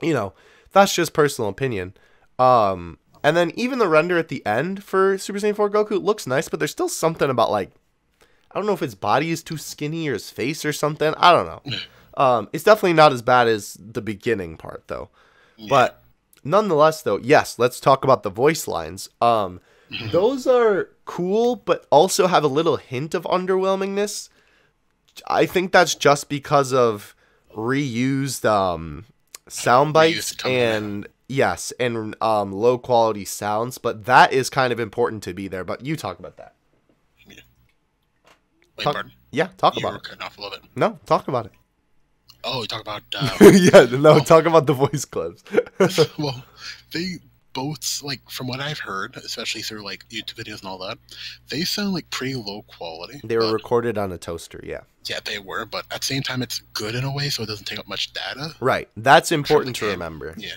you know, that's just personal opinion. Um, and then even the render at the end for Super Saiyan four Goku looks nice. But there's still something about, like, I don't know if his body is too skinny or his face or something. I don't know. Um, it's definitely not as bad as the beginning part, though. Yeah. But nonetheless, though, yes, let's talk about the voice lines. Um, those are cool, but also have a little hint of underwhelmingness. I think that's just because of reused um, sound bites and, yes, and um, low-quality sounds. But that is kind of important to be there. But you talk about that. Yeah, Wait, talk, yeah, talk about it. Cutting off a little bit. No, talk about it. Oh, talk about... Uh, yeah, no, well, talk about the voice clips. Well, they both, like, from what I've heard, especially through, like, YouTube videos and all that, they sound, like, pretty low quality. They were recorded on a toaster, yeah. Yeah, they were, but at the same time, it's good in a way, so it doesn't take up much data. Right, that's important to remember. Yeah,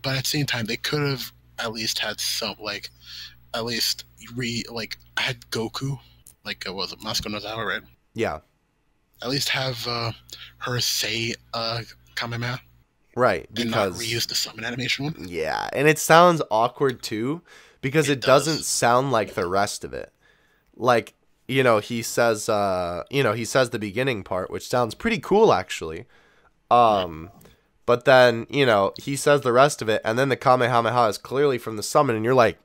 but at the same time, they could have at least had some, like, at least, re like, I had Goku, like, it was it Masako Nozawa, right? Yeah. At least have uh, her say uh, Kamehameha. Right. And because, not reuse the summon animation one. Yeah. And it sounds awkward, too, because it, it does. doesn't sound like the rest of it. Like, you know, he says, uh, you know, he says the beginning part, which sounds pretty cool, actually. Um, right. But then, you know, he says the rest of it, and then the Kamehameha is clearly from the summon, and you're like,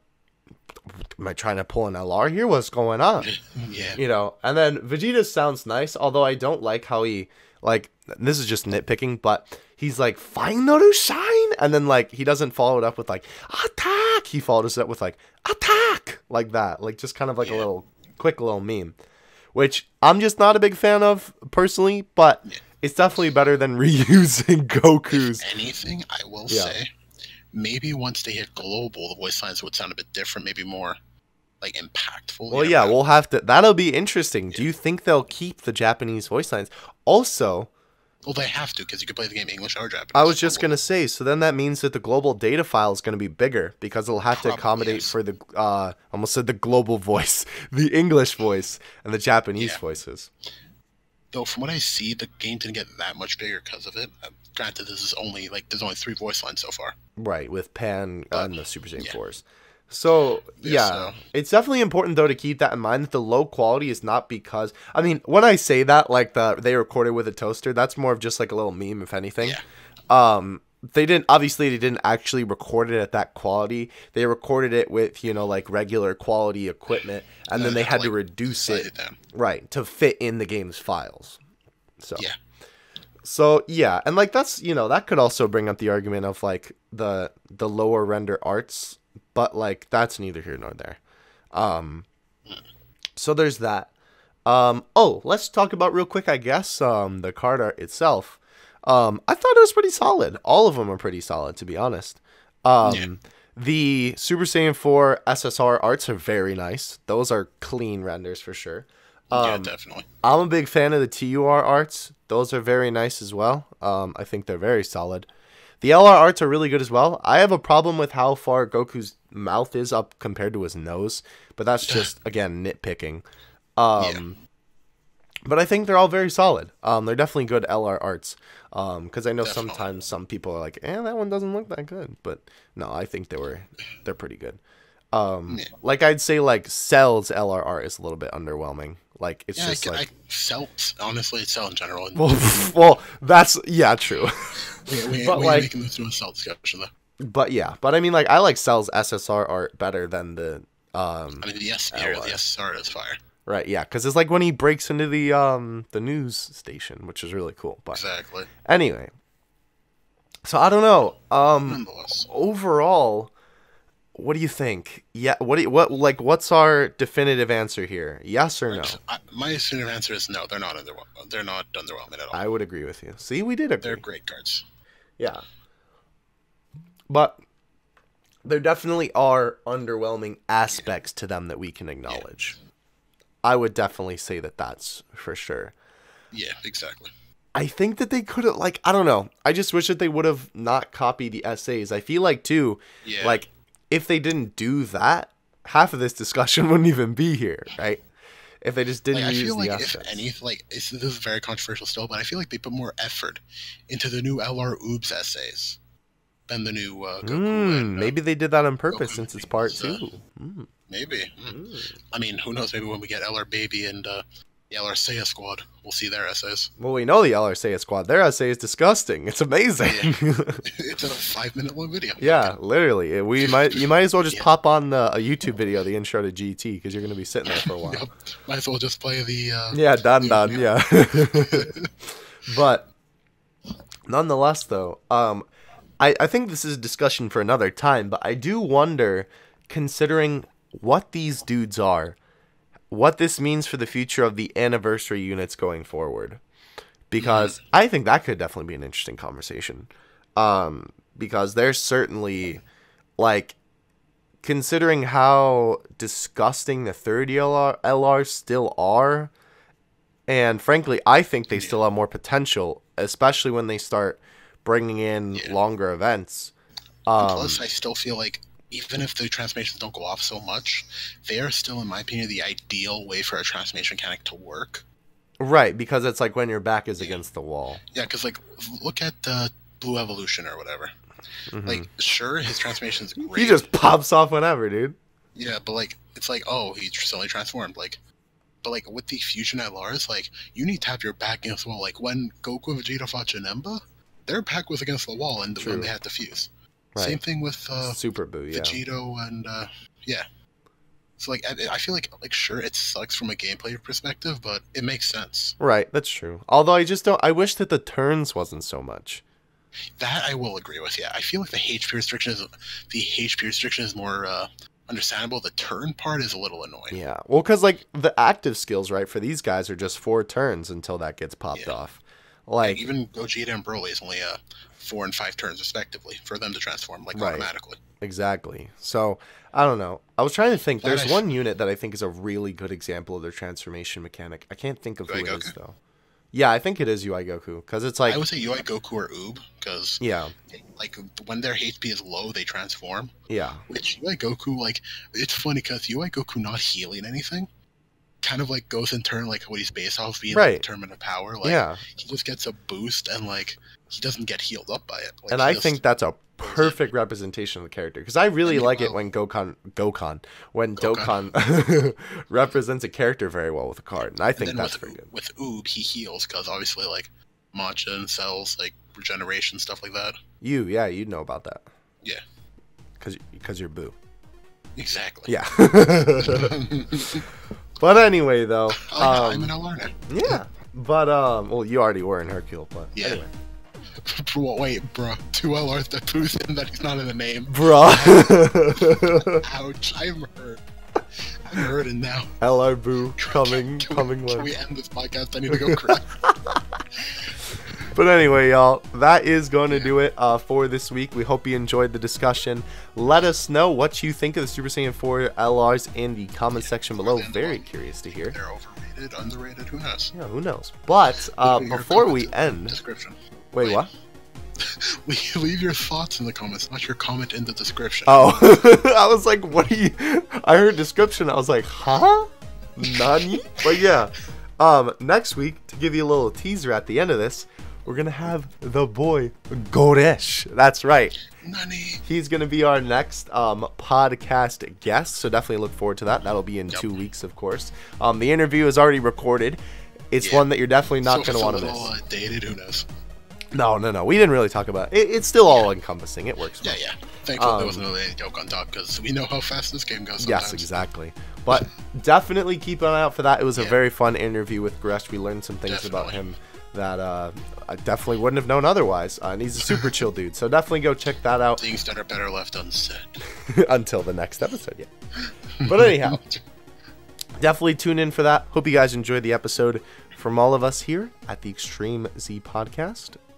am I trying to pull an L R here? What's going on? Yeah. You know, and then Vegeta sounds nice, although I don't like how he, like, this is just nitpicking, but he's like, "Final shine," and then, like, he doesn't follow it up with, like, attack. He follows it up with, like, attack, like that, like, just kind of like yeah. a little quick little meme, which I'm just not a big fan of personally, but yeah. it's definitely better than reusing Goku's. If anything, I will yeah. say. Maybe once they hit global, the voice lines would sound a bit different, maybe more, like, impactful. Well, yeah, know? we'll have to... That'll be interesting. Yeah. Do you think they'll keep the Japanese voice lines? Also... Well, they have to, because you could play the game English or Japanese. I was just going to say, so then that means that the global data file is going to be bigger, because it'll have Probably, to accommodate yes. for the... Uh, almost said the global voice, the English voice, and the Japanese yeah. voices. Though, from what I see, the game didn't get that much bigger because of it. Um, granted, this is only, like, there's only three voice lines so far. Right, with Pan uh, and the Super Saiyan yeah. fours. So, yeah, yeah so. It's definitely important, though, to keep that in mind, that the low quality is not because... I mean, when I say that, like, the they recorded with a toaster, that's more of just, like, a little meme, if anything. Yeah. Um, they didn't... Obviously, they didn't actually record it at that quality. They recorded it with, you know, like, regular quality equipment, and no, then they had like, to reduce it, it right, to fit in the game's files. So... Yeah. So, yeah, and, like, that's, you know, that could also bring up the argument of, like, the the lower render arts, but, like, that's neither here nor there. Um, so there's that. Um, oh, let's talk about real quick, I guess, um, the card art itself. Um, I thought it was pretty solid. All of them are pretty solid, to be honest. Um, yeah. The Super Saiyan four S S R arts are very nice. Those are clean renders for sure. Um, yeah, definitely. I'm a big fan of the T U R arts. Those are very nice as well. Um, I think they're very solid. The L R arts are really good as well. I have a problem with how far Goku's mouth is up compared to his nose, but that's just, again, nitpicking. Um, yeah. But I think they're all very solid. Um, they're definitely good L R arts. Um, because I know definitely. sometimes some people are like, eh, that one doesn't look that good. But no, I think they were, they're pretty good. Um, yeah. Like I'd say, like, Cell's L R art is a little bit underwhelming. Like, it's yeah, just I, like... I, Cell, honestly, it's Cell in general. Well, well that's... Yeah, true. we, we, but, we like, we can move to a Cell discussion, though. But, yeah. But, I mean, like, I like Cell's S S R art better than the... Um, I mean, the, S S R, the S S R is fire. Right, yeah. Because it's like when he breaks into the um the news station, which is really cool. But, exactly. Anyway. So I don't know. Um, overall, what do you think? Yeah, what do you, what like what's our definitive answer here? Yes or no? I, my definitive answer is no. They're not underwhelming. They're not underwhelming at all. I would agree with you. See, we did agree. They're great cards. Yeah, but there definitely are underwhelming aspects yeah. to them that we can acknowledge. Yeah. I would definitely say that that's for sure. Yeah, exactly. I think that they could have, like, I don't know. I just wish that they would have not copied the essays. I feel like, too, yeah. like, if they didn't do that, half of this discussion wouldn't even be here, right? If they just didn't like, use the essays. I feel like, if any, like, this is very controversial still, but I feel like they put more effort into the new L R Uub's essays than the new uh, Goku. Mm, and, uh, maybe they did that on purpose Goku since it's part uh, two. Mm. Maybe. Mm. Mm. I mean, who knows? Maybe when we get L R Baby and... Uh, the L R Seiya squad, we'll see their essays. Well, we know the L R Seiya squad. Their essay is disgusting. It's amazing. Yeah. It's a five-minute long video. Yeah, literally. We might. You might as well just yeah. pop on the, a YouTube video, the intro to G T, because you're going to be sitting there for a while. Yep. Might as well just play the... Uh, yeah, done, done, yeah. But, nonetheless, though, um, I, I think this is a discussion for another time, but I do wonder, considering what these dudes are, what this means for the future of the anniversary units going forward. Because I think that could definitely be an interesting conversation. Um, because they're certainly, like, considering how disgusting the third L R, L Rs still are, and frankly, I think they yeah. still have more potential, especially when they start bringing in yeah. longer events. Um, plus, I still feel like even if the transformations don't go off so much, they are still, in my opinion, the ideal way for a transformation mechanic to work. Right, because it's like when your back is yeah. against the wall. Yeah, because, like, look at uh, Blue Evolution or whatever. Mm-hmm. Like, sure, his transformation is great. He just pops off whenever, dude. Yeah, but, like, it's like, oh, he suddenly transformed. Like, but, like, with the Fusion L Rs, like, you need to have your back against the wall. Like, when Goku and Vegeta fought Janemba, their back was against the wall and True. when they had to fuse. Right. Same thing with uh, Super Boo, yeah. Vegito and uh, yeah. So like, I, I feel like like sure it sucks from a gameplay perspective, but it makes sense. Right, that's true. Although I just don't. I wish that the turns wasn't so much. That I will agree with. Yeah, I feel like the H P restriction is the H P restriction is more uh, understandable. The turn part is a little annoying. Yeah, well, because like the active skills, right, for these guys are just four turns until that gets popped yeah. off. Like, like even Gogeta and Broly is only a. Uh, four and five turns respectively for them to transform like right. automatically. Exactly. So I don't know. I was trying to think. There's I one unit that I think is a really good example of their transformation mechanic. I can't think of U I who Goku? it is though. Yeah, I think it is U I Goku because it's like I would say U I Goku or Uub because yeah, like when their H P is low, they transform. Yeah. Which U I Goku like it's funny because U I Goku not healing anything. Kind of like goes in turn like what he's based off being right. like determined of power. Like yeah. he just gets a boost and like he doesn't get healed up by it. Like, and I just, think that's a perfect representation of the character because I really I mean, like well, it when Gokon Gokon when Dokkan, Dokkan represents a character very well with a card, and I think and that's with, pretty good. With Uub, he heals because obviously like matcha and cells like regeneration stuff like that. You yeah you know about that. Yeah, because because you're Boo. Exactly. Yeah. But anyway, though, um, I'm an L R. Yeah, but um, well, you already were in Hercule, but yeah. Anyway. Wait, bro, two L Rs that proves him that he's not in the name, bro. Ouch! I'm hurt. I'm hurting now. L R Boo coming, can, can coming. We, can we end this podcast? I need to go cry. But anyway, y'all, that is going to do it uh, for this week. We hope you enjoyed the discussion. Let us know what you think of the Super Saiyan four L Rs in the comment yeah, section below. Very one. curious to hear. They're overrated, underrated, who knows? Yeah, who knows? But uh, before we end... Description. Wait, Wait. what? Leave your thoughts in the comments, not your comment in the description. Oh, I was like, what are you... I heard description, I was like, huh? Nani? But yeah, um, next week, to give you a little teaser at the end of this, we're going to have the boy, Goresh. That's right. Nani. He's going to be our next um, podcast guest, so definitely look forward to that. That'll be in yep. two weeks, of course. Um, the interview is already recorded. It's yeah. one that you're definitely not so going to want to miss. Uh, dated, who knows? No, no, no. We didn't really talk about it. it it's still all yeah. encompassing. It works. Well. Yeah, yeah. Thankfully, um, there was another joke on top because we know how fast this game goes sometimes. Yes, exactly. But definitely keep an eye out for that. It was yeah. a very fun interview with Goresh. We learned some things definitely. about him. that uh, I definitely wouldn't have known otherwise. Uh, and he's a super chill dude, so definitely go check that out. Things that are better left unsaid. Until the next episode, yeah. But anyhow, definitely tune in for that. Hope you guys enjoyed the episode. From all of us here at the Extreme Z Podcast,